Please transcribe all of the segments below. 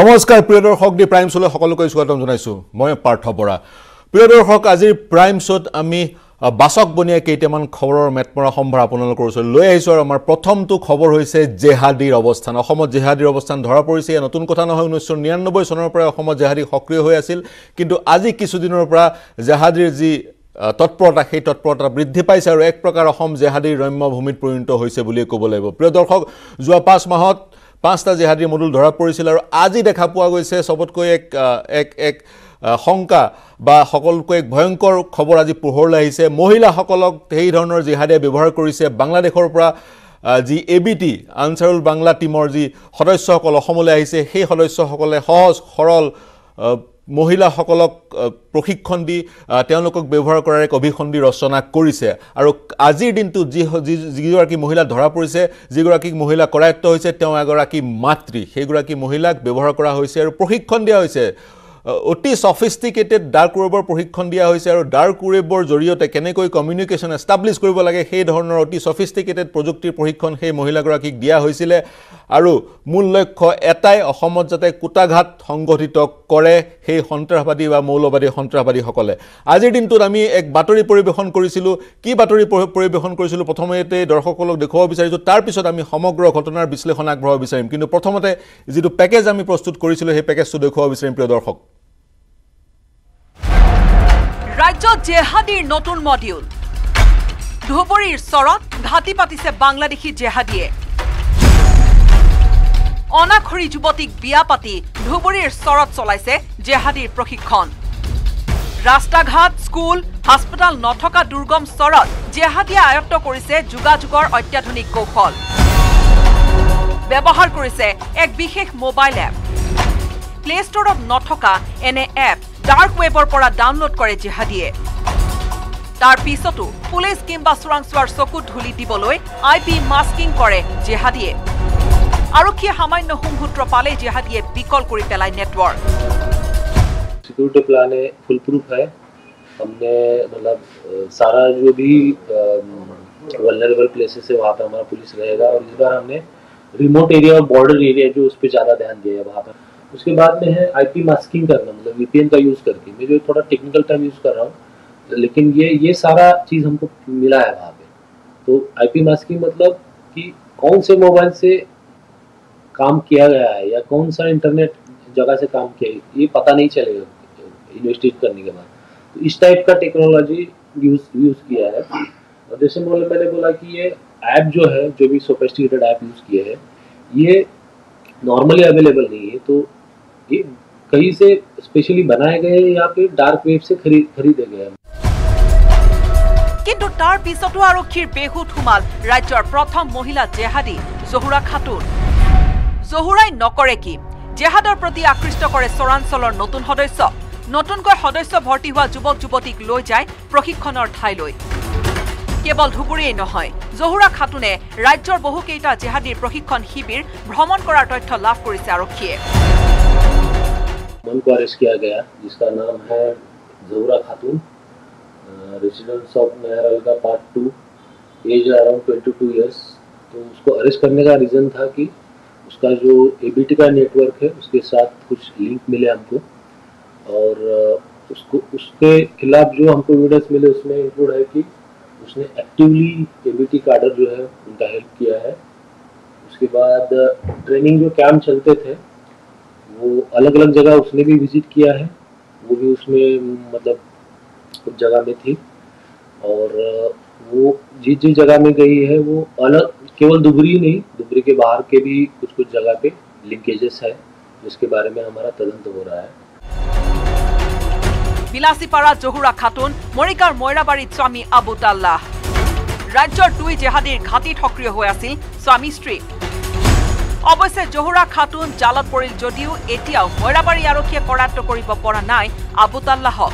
নমস্কাৰ প্ৰিয় দৰ্শক দি প্ৰাইম শ'লৈ সকলোকে স্বাগতম জনাইছো মই পাৰ্থ বৰা প্ৰিয় দৰ্শক আজি প্ৰাইম শ'ত আমি বাসক বনিয়া কেইটামান খবৰৰ মেটমৰা সম্ভাৰ আপোনালোকৰ ওচৰলৈ লৈ আহিছো আৰু আমাৰ প্ৰথমটো খবৰ হৈছে জেহাদীৰ অৱস্থান অসমত জেহাদীৰ অৱস্থান ধৰা পৰিছে নতুন কথা নহয় 1999 চনৰ পৰা অসমত জেহাদী সক্ৰিয় হৈ আছিল কিন্তু আজি কিছুদিনৰ পৰা জেহাদীৰ যি তৎপৰতা সেই তৎপৰতা বৃদ্ধি পাইছে আৰু এক প্ৰকাৰ অসম জেহাদীৰ ৰম্য ভূমিত পৰিণত হৈছে বুলি ক'ব লাগিব প্ৰিয় দৰ্শক যোৱা 5 মাহত পাঁচটা জেহাদী মডুল ধৰা পৰিছিল আৰু আজি দেখা পোৱা গৈছে সবতকৈ এক এক এক সংকা বা সকলকৈ এক ভয়ংকৰ খবৰ আজি পোহৰ লাগিছে মহিলা সকলক এই ধৰণৰ জেহাদে ব্যৱহাৰ কৰিছে বাংলাদেশৰ পৰা জি এবিটি আনসাৰুল বাংলা টিমৰ জি সদস্যসকল অসমলৈ আহিছে সেই সদস্যসকলে সহজ সৰল মহিলা সকলক প্ৰশিক্ষণ দি তেওঁলোকক ব্যৱহাৰ কৰাৰ এক অভিখণ্ডি ৰচনা কৰিছে আৰু আজিৰ দিনটো যিগৰাকী মহিলা ধৰা পৰিছে যিগৰাকী মহিলা কৰায়ত্ব হৈছে তেওঁ এগৰাকী মাতৃ সেইগৰাকী মহিলাক ব্যৱহাৰ কৰা হৈছে আৰু প্ৰশিক্ষণ দিয়া হৈছে অতি সফিষ্টিকেটেড ডাৰ্ক ৱেবৰ প্ৰশিক্ষণ দিয়া হৈছে আৰু ডাৰ্ক ৱেবৰ জৰিয়তে কেনেকৈ কমিউনিকেচন এষ্টাবলিশ কৰিব লাগে সেই ধৰণৰ অতি সফিষ্টিকেটেড প্ৰযুক্তিৰ প্ৰশিক্ষণ সেই মহিলাগৰাকীক দিয়া হৈছিল আৰু মূল লক্ষ্য এটাই অসমত যাতে কুটাঘাত সংগঠিত কৰে সেই সন্ত্ৰাসবাদী বা মৌলবাদী সন্ত্ৰাসবাদী সকলে আজিৰ দিনটোত আমি এক বাতৰি পৰিবেশন কৰিছিল কি বাতৰি পৰিবেশন কৰিছিল প্ৰথমেতে দৰ্শকসকলক দেখুৱাব বিচাৰিছো তাৰ পিছত আমি সমগ্ৰ ঘটনাৰ বিশ্লেষণ আগবঢ়াব বিচাৰিম কিন্তু প্ৰথমতে যিটো পেকেজ আমি প্ৰস্তুত কৰিছিল সেই পেকেজটো দেখুৱাব বিচাৰিম প্ৰিয় দৰ্শক राज्य जेहादीर नतुन मडिउल धुबुरीर सरत घाटी पातिसे बांग्लादेशी जेहादिए अनाखरी युवतीक बिया पाति धुबुरीर सरत चलाइसे जेहादीर प्रशिक्षण रास्ताघाट स्कूल हास्पिटाल नथका दुर्गम सरत जेहादिए आयत्त करिसे जुगाजुगर अत्याधुनिक कौशल व्यवहार करिसे एक विशेष मोबाइल एप प्ले स्टोरत नथका एने एप डार्क वेबर पर डाउनलोड करे जेहादिए तार पिछतो पुलिस किंबा सुरंगसुवार चकु धुलि दिबलै आईपी मास्किंग करे जेहादिए आरक्षी सामान्य हुमहुत्र पाले जेहादिए बिकल करि पेलाय नेटवर्क सिक्योरिटी प्लान है फुल प्रूफ है हमने मतलब सारा जो भी वल्नरेबल प्लेसेस है वहां पे हमारा पुलिस रहेगा और इस बार हमने रिमोट एरिया और बॉर्डर एरिया जो उस पे ज्यादा ध्यान दिया है वहां पर उसके बाद में है आईपी मास्किंग करना मतलब वीपीएन का यूज करके मैं जो थोड़ा टेक्निकल टर्म यूज कर रहा हूँ लेकिन ये सारा चीज हमको मिला है वहाँ पे तो आईपी मास्किंग मतलब कि कौन से मोबाइल से काम किया गया है या कौन सा इंटरनेट जगह से काम किया है ये पता नहीं चलेगा इन्वेस्टिगेट करने के बाद तो इस टाइप का टेक्नोलॉजी यूज किया है और जैसे मैंने बोला कि ये ऐप जो है जो भी सोफिस्टिकेटेड ऐप यूज किया है ये नॉर्मली अवेलेबल नहीं है तो ये कहीं से स्पेशली बनाए गए या फिर डार्क वेब से खरीदे गए किंतु तार पिछतो आरक्षीर बेहुत हुमाल राज्यर प्रथम महिला जेहादी जहुरा खातुन जहुराई नकरे कि जेहादर प्रति आकृष्ट करे सरांचलर नतुनकै सदस्य भर्ती हुआ युवक युवतीक लै जाय प्रशिक्षणर ठाइलै केवल धुबुरीये নহয় जहुरा खातुने राज्यर बहुकेटा जेहादीर प्रशिक्षण शिविर भ्रमण करार तथ्य लाभ करिसे आरक्षीये उनको अरेस्ट किया गया जिसका नाम है जहुरा खातून रेसिडेंस ऑफ मेहराल का पार्ट 2 एज अराउंड 22 इयर्स तो उसको अरेस्ट करने का रीज़न था कि उसका जो एबीटी का नेटवर्क है उसके साथ कुछ लिंक मिले हमको और उसको उसके खिलाफ जो हमको एविडेंस मिले उसमें इंक्लूड है कि उसने एक्टिवली एबीटी कार्डर जो है उनका हेल्प किया है उसके बाद ट्रेनिंग जो कैम्प चलते थे वो अलग अलग जगह उसने भी विजिट किया है वो भी उसमें मतलब कुछ जगह में थी और वो जिस जगह में गई है वो अलग केवल दुबरी नहीं दुबरी के बाहर के भी कुछ कुछ जगह पे लिंकेजेस है जिसके बारे में हमारा तदंत हो रहा है बिलासीपाड़ा जहुरा खातून मरिकार मयराबाड़ी स्वामी आबू ताल्लाह राज्यर दुई जेहादीर घाटीत सक्रिय हो आसिल स्वामी स्त्री अवश्य जहुरा खातून जालत परिल जदिও এতিয়াও ময়ৰাবাৰী আৰক্ষীয়ে কৰাত্ব কৰিব পৰা নাই আবু তাল্লাহক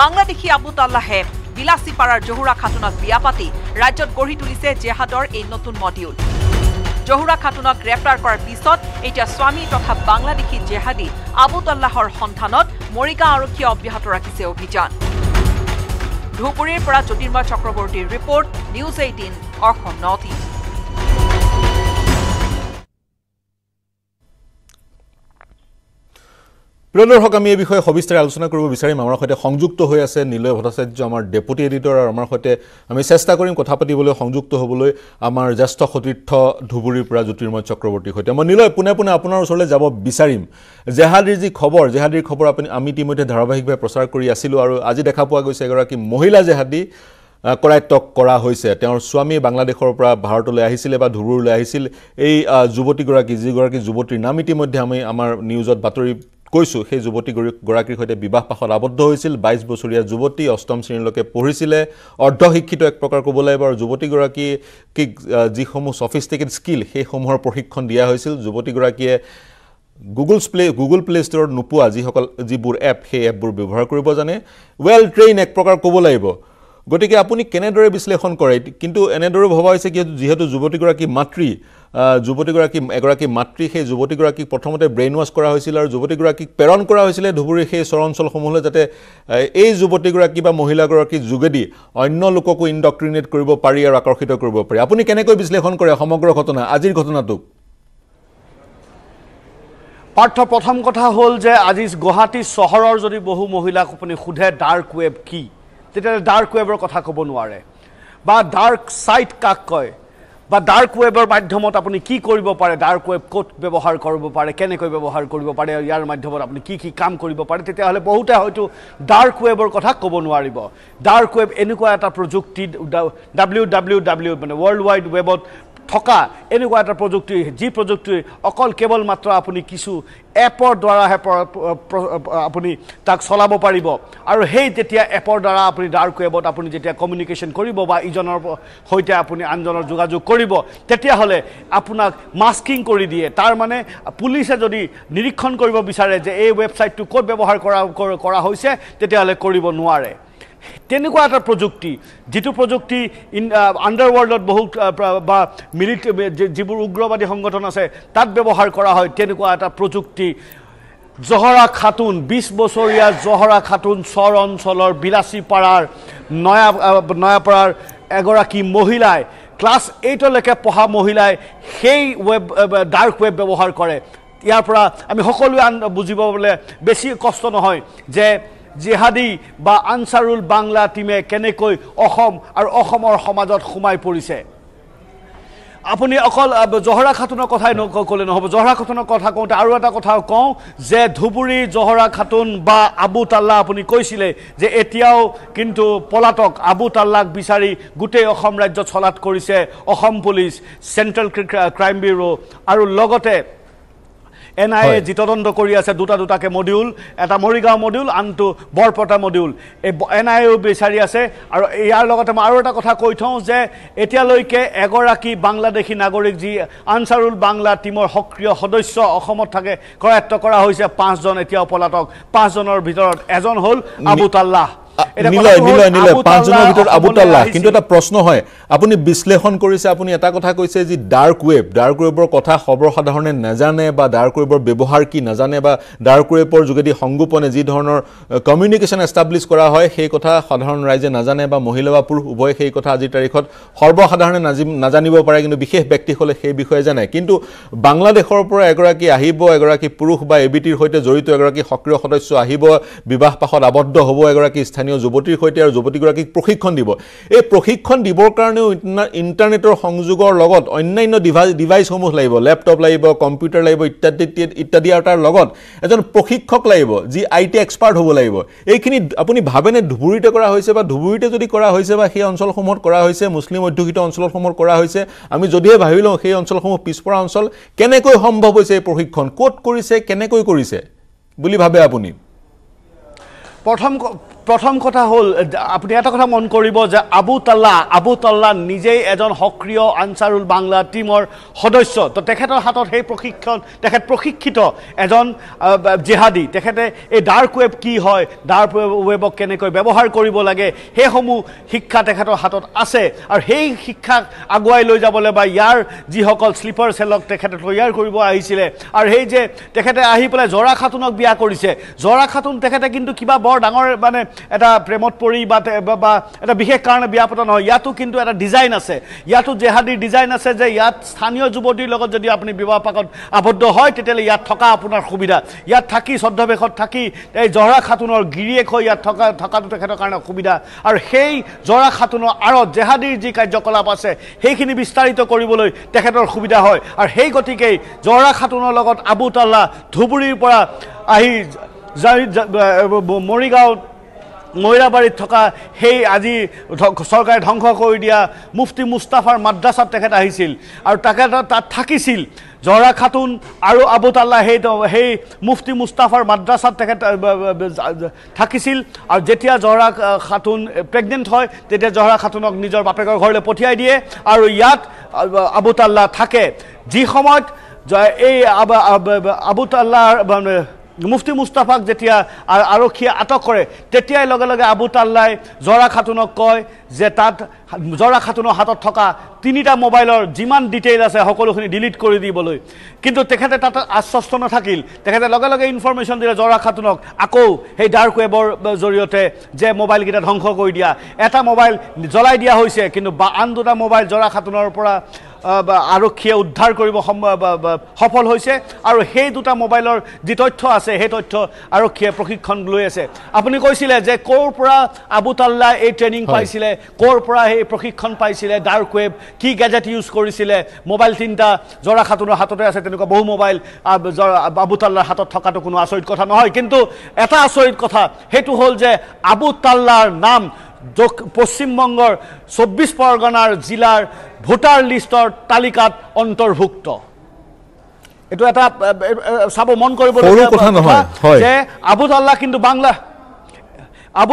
বাংলাদেশী আবু তাল্লাহে বিলাসীপাৰাৰ জহুৰা খাতুনক বিয়া পাতি ৰাজ্যত গঢ়ি তুলিছে জেহাদৰ এই নতুন মডিউল জহুৰা খাতুনক গ্ৰেপ্তাৰ কৰাৰ পিছত এতিয়া স্বামী তথা বাংলাদেশী জেহাদী আবু তাল্লাহৰ সন্ধানত মৰিগাঁও আৰক্ষীয়ে অব্যাহত ৰাখিছে অভিযান ধুবুৰীৰ পৰা জ্যোতিৰ্ময় চক্ৰৱৰ্তীৰ report news 18 Assam north east ৰেলৰ হক আমি এই বিষয়ে সবিস্তাৰে আলোচনা কৰিব বিচাৰিম আমাৰ সৈতে সংযুক্ত হৈ আছে নীলয় ভট্টাচাৰ্য আমাৰ ডেপুটি এডিটৰ আৰু আমাৰ সৈতে আমি চেষ্টা কৰিম কথা পাতিবলৈ সংযুক্ত হ'বলৈ আমাৰ জ্যেষ্ঠ সতীৰ্থ ধুবুৰীৰ পৰা জ্যোতিৰ্ময় চক্ৰৱৰ্তী হৈতে মই নীলয় পুনে আপোনাৰ ওচৰলৈ যাব বিচাৰিম জেহাদীৰ খবৰ আমি ইতিমধ্যে ধাৰাবাহিকভাৱে প্ৰচাৰ কৰি আছিলো আৰু আজি দেখা পোৱা গৈছে এগৰাকী মহিলা জেহাদী কৰায়তক কৰা হৈছে তেওঁৰ স্বামী বাংলাদেশৰ পৰা ভাৰতলৈ আহিছিল বা ধুবুৰীলৈ আহিছিল এই যুৱতীগৰাকীৰ নাম ইতিমধ্যে আমি আমাৰ নিউজত বাতৰি কৈছো সেই যুৱতী গৰাকীৰ সৈতে বিবাহ পাশত আবদ্ধ হৈছিল 22 বছৰীয়া যুৱতী অষ্টম শ্ৰেণীলৈকে পঢ়িছিলে অৰ্ধ শিক্ষিত এক প্ৰকাৰ ক'বলৈ এবাৰ যুৱতী গৰাকী কি যিসমূহ সফিষ্টিকেটেড স্কিল সেই সমূহৰ প্ৰশিক্ষণ দিয়া হৈছিল যুৱতী গৰাকীয়ে Google Play Store নোপোৱা যিবোৰ এপ সেই এপবোৰ ব্যৱহাৰ কৰিব জানে well trained এক প্ৰকাৰ ক'ব লাগিব গতিকে আপুনি কেনেদৰে বিশ্লেষণ কৰে কিন্তু এনেদৰে ভবা হৈছে কি যেহেতু যুৱতীগৰাকী মাতৃ সেই যুৱতীগৰাকীক প্ৰথমতে ব্ৰেইন ওয়াশ কৰা হৈছিল আৰু যুৱতীগৰাকীক প্ৰেৰণ কৰা হৈছিল ধুবুৰীৰ সেই চৰণচলসমূহলৈ যাতে এই যুৱতীগৰাকী বা মহিলাগৰাকী যোগেদি অন্য লোকক ইনডক্ট্ৰিনেট কৰিব পাৰি আৰু আকৰ্ষিত কৰিব পাৰি আপুনি কেনেকৈ বিশ্লেষণ কৰে সমগ্ৰ ঘটনা আজিৰ ঘটনাটো পাৰ্থ প্ৰথম কথা হ'ল যে আজি গুৱাহাটী চহৰৰ যদি বহু মহিলাক আপুনি খুদে ডাৰ্ক ৱেব কি তেতিয়ালে ডাৰ্ক ৱেবৰ কথা ক'ব নোৱাৰে বা ডাৰ্ক সাইট কাক কয় বা ডাৰ্ক ৱেবৰ মাধ্যমত আপুনি কি কৰিব পাৰে ডাৰ্ক ৱেব কোড ব্যৱহাৰ কৰিব পাৰে কেনেকৈ ব্যৱহাৰ কৰিব পাৰে ইয়াৰ মাধ্যমত আপুনি কি কি কাম কৰিব পাৰে তেতিয়ালে বহুতে হয়তো ডাৰ্ক ৱেবৰ কথা ক'ব নোৱাৰিব ডাৰ্ক ৱেব এনেকুৱা এটা প্ৰযুক্তি www মানে ওয়াৰ্ল্ড ওয়াইড ৱেবত থকা এনেকুৱা এটা প্ৰযুক্তি যি প্ৰযুক্তি অকল কেৱল মাত্ৰ আপুনি কিছু এপৰ দ্বাৰা হে আপুনি তাক চলাব পাৰিব আৰু হেই যেতিয়া এপৰ দ্বাৰা আপুনি ডাৰ্ক ৱেবত আপুনি যেতিয়া কমিউনিকেশন কৰিব বা ইজনৰ হৈতে আপুনি আনজনৰ যোগাযোগ কৰিব তেতিয়া হলে আপোনাক মাস্কিং কৰি দিয়ে তাৰ মানে পুলিশে যদি নিৰীক্ষণ কৰিব বিচাৰে যে এই ৱেবসাইটটো কোড ব্যৱহাৰ কৰা হৈছে তেতিয়া হলে কৰিব নোৱাৰে তেনেকুৱা এটা প্ৰযুক্তি যেটো প্ৰযুক্তি আন্ডাৰৱৰ্ল্ডত বহুত বা মিলিটাৰী যিবোৰ উগ্ৰবাদী সংগঠন আছে তাত ব্যৱহাৰ কৰা হয় তেনেকুৱা এটা প্ৰযুক্তি জহৰা খাতুন 20 বছৰীয়া জহৰা খাতুন সৰ অঞ্চলৰ বিলাসীপাৰাৰ নয়াপাৰাৰ এগৰাকী মহিলাই ক্লাস 8 লৈকে পঢ়া মহিলাই সেই ৱেব ডাৰ্ক ৱেব ব্যৱহাৰ কৰে ইয়াৰ পৰা আমি সকলোৱে বুজিবলৈ বেছি কষ্ট নহয় যে জিহাদী বা আনসাৰুল বাংলা টিমে কেনেকৈ অসম আৰু অসমৰ সমাজত খুমাই পৰিছে আপুনি অকল জহৰা খাতুনৰ কথাই নকলে নহব জহৰা খাতুনৰ কথা কওঁতে আৰু এটা কথা কওঁ যে ধুবুৰী জহৰা খাতুন বা আবু তাল্লা আপুনি কৈছিলে যে এতিয়াও কিন্তু পলাতক আবু তাল্লাক বিচাৰি গুটে অসম ৰাজ্য ছলাত কৰিছে Assam police central crime bureau আৰু লগতে NIA জিতদন্ত কৰি আছে দুটাকে মডিউল এটা মৰিগাঁও মডিউল আনটো বৰপটা মডিউল NIA বিচাৰি আছে আৰু ইয়াৰ লগতে মই আৰু এটা কথা কৈ থওঁ যে এতিয়ালৈকে এগৰাকী বাংলাদেশী নাগৰিক যি আনসাৰুল বাংলা টিমৰ সক্ৰিয় সদস্য অসমত থাকে কৰায়ত্ব কৰা হৈছে 5 জন এতিয়াও পলাতক 5 জনৰ ভিতৰত এজন হ'ল আবু তাল্লাহ নীলয় 5 জনৰ ভিতৰত আবু তাল্লাহ কিন্তু এটা প্ৰশ্ন হয় আপুনি বিশ্লেষণ কৰিছে আপুনি এটা কথা কৈছে যে ডাৰ্ক ৱেবৰ কথা খবৰ সাধাৰণে নাজানে বা ডাৰ্ক ৱেবৰ ব্যৱহাৰ কি নাজানে বা ডাৰ্ক ৱেবৰ যোগেদি সংগোপনে যি ধৰণৰ কমিউনিকেশন এস্টাবলিশ কৰা হয় সেই কথা সাধাৰণ ৰাইজে নাজানে বা মহিলা বা পুৰুষ উভয় সেই কথা আজিৰ তাৰিখত সৰ্বসাধাৰণে নাজানিব পাৰে কিন্তু বিশেষ ব্যক্তিসকলে সেই বিষয়ে জানে কিন্তু বাংলাদেশৰ পৰা এগৰাকী আহিব এগৰাকী পুৰুষ বা এবিটিৰ সৈতে জড়িত এগৰাকী সক্ৰিয় সদস্য আহিব বিবাহ পাশত আবদ্ধ হ'ব এগৰাকী যুৱতীৰ সৈতে আৰু যুৱতীগৰাকীক প্ৰশিক্ষণ দিব এই প্ৰশিক্ষণ দিবৰ কাৰণে ইন্টাৰনেটৰ সংযোগৰ লগত অন্যান্য ডিভাইসসমূহ লাগিব ল্যাপটপ লাগিব কম্পিউটাৰ লাগিব ইত্যাদি আৰু তাৰ লগত এজন প্ৰশিক্ষক লাগিব যি আইটি এক্সপাৰ্ট হ'ব লাগিব এইখিনি আপুনি ভাবেনে ধুবুৰীতে কৰা হৈছে বা ধুবুৰীতে যদি কৰা হৈছে বা সেই অঞ্চলসমূহত কৰা হৈছে মুসলিম অধ্যুষিত অঞ্চলসমূহত কৰা হৈছে আমি যদিহে ভাবিলও সেই অঞ্চলসমূহ পিছপৰা অঞ্চল কেনেকৈ সম্ভৱ হৈছে এই প্ৰশিক্ষণ কোট কৰিছে কেনেকৈ কৰিছে বুলি ভাবে আপুনি প্ৰথম কথা হল আপুনি এটা কথা মন কৰিব যে আবু তাল্লাহ নিজেই এজন সক্ৰিয় আনসাৰুল বাংলা টিমৰ সদস্য তো তেখেতৰ হাতত সেই প্ৰশিক্ষণ তেখেত প্ৰশিক্ষিত এজন জিহাদী তেখেতে এই ডাৰ্ক ৱেব কি হয় ডাৰ্ক ৱেবক কেনেকৈ ব্যৱহাৰ কৰিব লাগে সেইসমূহ শিক্ষা তেখেতৰ হাতত আছে আৰু সেই শিক্ষা আগুৱাই লৈ যাবলৈ বা ইয়াৰ যিসকল স্লিপাৰ সেলক তেখেতে তৈয়াৰ কৰিব আহিছিল আৰু সেই যে তেখেতে আহি পেলাই জৰা খাতুনক বিয়া কৰিছে জৰা খাতুন তেখেতে কিন্তু কিবা বৰ ডাঙৰ মানে এটা প্ৰেমত পৰি বা এটা বিশেষ কাৰণে বিয়াপতন হয় ইয়াতো কিন্তু এটা ডিজাইন আছে ইয়াতো জেহাদি ডিজাইন আছে যে ইয়াত স্থানীয় যুৱতীৰ লগত যদি আপুনি বিবাহ পাকত আবদ্ধ হয় তেতিয়ালে ইয়াত থকা আপোনাৰ সুবিধা ইয়াত থাকি সদ্ধবেখত থাকি এই জহৰা খাতুনৰ গিৰিয়েক হৈ ইয়াত থকা থকাটো তেখেতৰ কাৰণে সুবিধা আৰু সেই জহৰা খাতুনৰ আৰু জেহাদিৰ যি কাৰ্যকলাপ আছে সেইখিনি বিস্তাৰিত কৰিবলৈ তেখেতৰ সুবিধা হয় আৰু সেই গতিকে জহৰা খাতুনৰ লগত আবু তাল্লা ধুবুৰীৰ পৰা আহি মৰিগাঁও মৈৰাবাৰীত থকা সেই আজি চৰকাৰে ধ্বংস কৰি দিয়া মুফতি মুস্তাফাৰ মাদ্ৰাছাত তেখেত আহিছিল আৰু তেখেত তাত থাকিছিল জহৰা খাতুন আৰু আবু তাল্লা সেই মুফতি মুস্তাফাৰ মাদ্ৰাছাত তেখেত থাকিছিল আৰু যেতিয়া জহৰা খাতুন প্ৰেগনেণ্ট হয় তেতিয়া জহৰা খাতুনক নিজৰ বাপেকৰ ঘৰলৈ পঠিয়াই দিয়ে আৰু ইয়াত আবু তাল্লা থাকে যি সময়ত এই আবু তাল্লাৰ মুফতি মুস্তাফাক যেতিয়া আৰক্ষীয়ে আটক কৰে তেতিয়াই লগে আবু তাল্লাই জহৰা খাতুনক কয় যে তাত জহৰা খাতুনৰ হাতত থকা তিনিটা মোবাইলৰ যিমান ডিটেইল আছে সকলোখিনি ডিলিট কৰি দিবলৈ কিন্তু তেখেতে তাত আশ্বস্ত নাথাকিল তেখেতে লগে ইনফৰমেশ্যন দিলে জহৰা খাতুনক আকৌ সেই ডাৰ্ক ৱেবৰ জৰিয়তে যে মোবাইলকেইটা ধ্বংস কৰি দিয়া এটা মোবাইল জ্বলাই দিয়া হৈছে কিন্তু আন দুটা মোবাইল জহৰা খাতুনৰ পৰা আৰক্ষীয়ে উদ্ধাৰ কৰিব সফল হৈছে আৰু সেই দুটা মোবাইলৰ যি তথ্য আছে সেই তথ্য আৰক্ষীয়ে প্ৰশিক্ষণ লৈ আছে আপুনি কৈছিলে যে ক'ৰ পৰা আবু তাল্লা এই ট্ৰেইনিং পাইছিলে ক'ৰ পৰা এই প্ৰশিক্ষণ পাইছিলে ডাৰ্ক ৱেব কি গেজেট ইউজ কৰিছিলে মোবাইল তিনিটা জহৰা খাতুনৰ হাততে আছে তেনেকুৱা বহু মোবাইল আবু তাল্লাৰ হাতত থকাটো কোনো আচৰিত কথা নহয় কিন্তু এটা আচৰিত কথা সেইটো হ'ল যে আবু তাল্লাৰ নাম পশ্চিমবংগৰ ২৪ পৰগনাৰ জিলাৰ ভোটাৰ লিষ্টৰ তালিকাত অন্তৰ্ভুক্ত এইটো এটা চাব মন কৰিবলগীয়া কথা যে আবু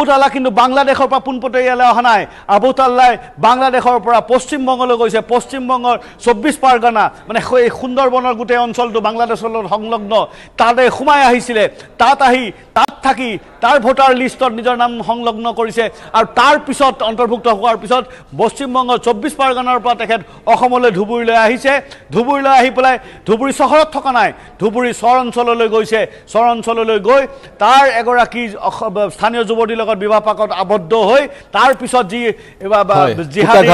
তাল্লা কিন্তু বাংলাদেশৰ পৰা পোনপটীয়াকৈ অহা নাই আবু তাল্লাই বাংলাদেশৰ পৰা পশ্চিমবংগলৈ গৈছে পশ্চিমবংগৰ ২৪ পৰগনা মানে সুন্দৰবনৰ গোটেই অঞ্চলটো বাংলাদেশৰ লগত সংলগ্ন তাতে সোমাই আহিছিলে তাত আহি তাত থাকি তার ভোটার লিষ্টত নিজের নাম সংলগ্ন করেছে আর তার পিছত অন্তর্ভুক্ত হওয়ার পিছত পশ্চিমবঙ্গ ২৪ পরগনার পর ধুবুরীলে আহিছে ধুবুরীলে আহি পেলায় ধুবুরী শহরত থকা নাই ধুবুরী চর অঞ্চললৈ গৈছে চর অঞ্চললৈ গৈ তার এগৰাকী স্থানীয় যুবতীৰ লগত বিবাহ পাকত আবদ্ধ হৈ তাৰ পিছত যি জিহাদী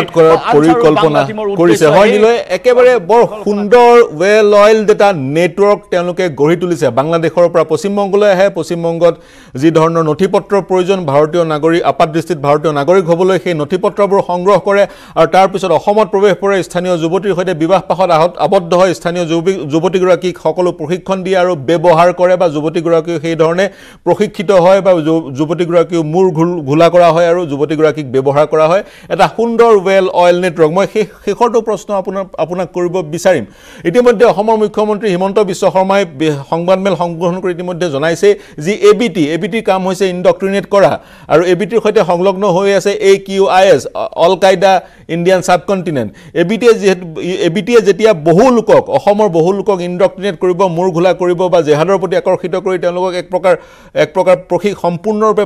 পৰিকল্পনা কৰিছে হয়নিলৈ একেবাৰে বৰ সুন্দৰ ওয়েল অয়েল ডেটা নেটৱৰ্ক তেওঁলোকে গঢ়ি তুলিছে বাংলাদেশৰ পৰা পশ্চিমবংগলৈ আহে পশ্চিমবংগত যি ধৰণৰ নথিপত্ৰ প্ৰয়োজন ভাৰতীয় নাগৰিক আপাত দৃষ্টিত ভাৰতীয় নাগৰিক হ'বলৈ সেই নথিপত্ৰবোৰ সংগ্ৰহ কৰে আৰু তাৰ পিছত অসমত প্ৰৱেশ কৰে স্থানীয় যুৱতীৰ সৈতে বিবাহ পাশত আবদ্ধ হয় স্থানীয় যুৱতীগৰাকীক সকলো প্ৰশিক্ষণ দিয়ে আৰু ব্যৱহাৰ কৰে বা যুৱতীগৰাকীও সেই ধৰণে প্ৰশিক্ষিত হয় বা যুৱতীগৰাকীও মূৰ ঘোলা কৰা হয় আৰু যুৱতীগৰাকীক ব্যৱহাৰ কৰা হয় এটা সুন্দৰ ৱেল অয়েল নেটৱৰ্ক মই সেই শেষৰটো প্ৰশ্ন আপোনাক কৰিব বিচাৰিম ইতিমধ্যে অসমৰ মুখ্যমন্ত্ৰী হিমন্ত বিশ্ব শৰ্মাই সংবাদমেল সংগ্ৰহণ কৰি ইতিমধ্যে জনাইছে যি এবিটিৰ কাম হৈছে ইনডক্ট্ৰিনেট কৰা আৰু এবিটিৰ সৈতে সংলগ্ন হৈ আছে AQIS al Qaeda Indian subcontinent এবিটিয়ে যেতিয়া বহু লোকক অসমৰ বহু লোকক ইনডক্ট্ৰিনেট কৰিব মূৰ ঘোলা কৰিব বা জেহাদৰ প্ৰতি আকৰ্ষিত কৰি তেওঁলোকক এক প্ৰকাৰ সম্পূৰ্ণৰূপে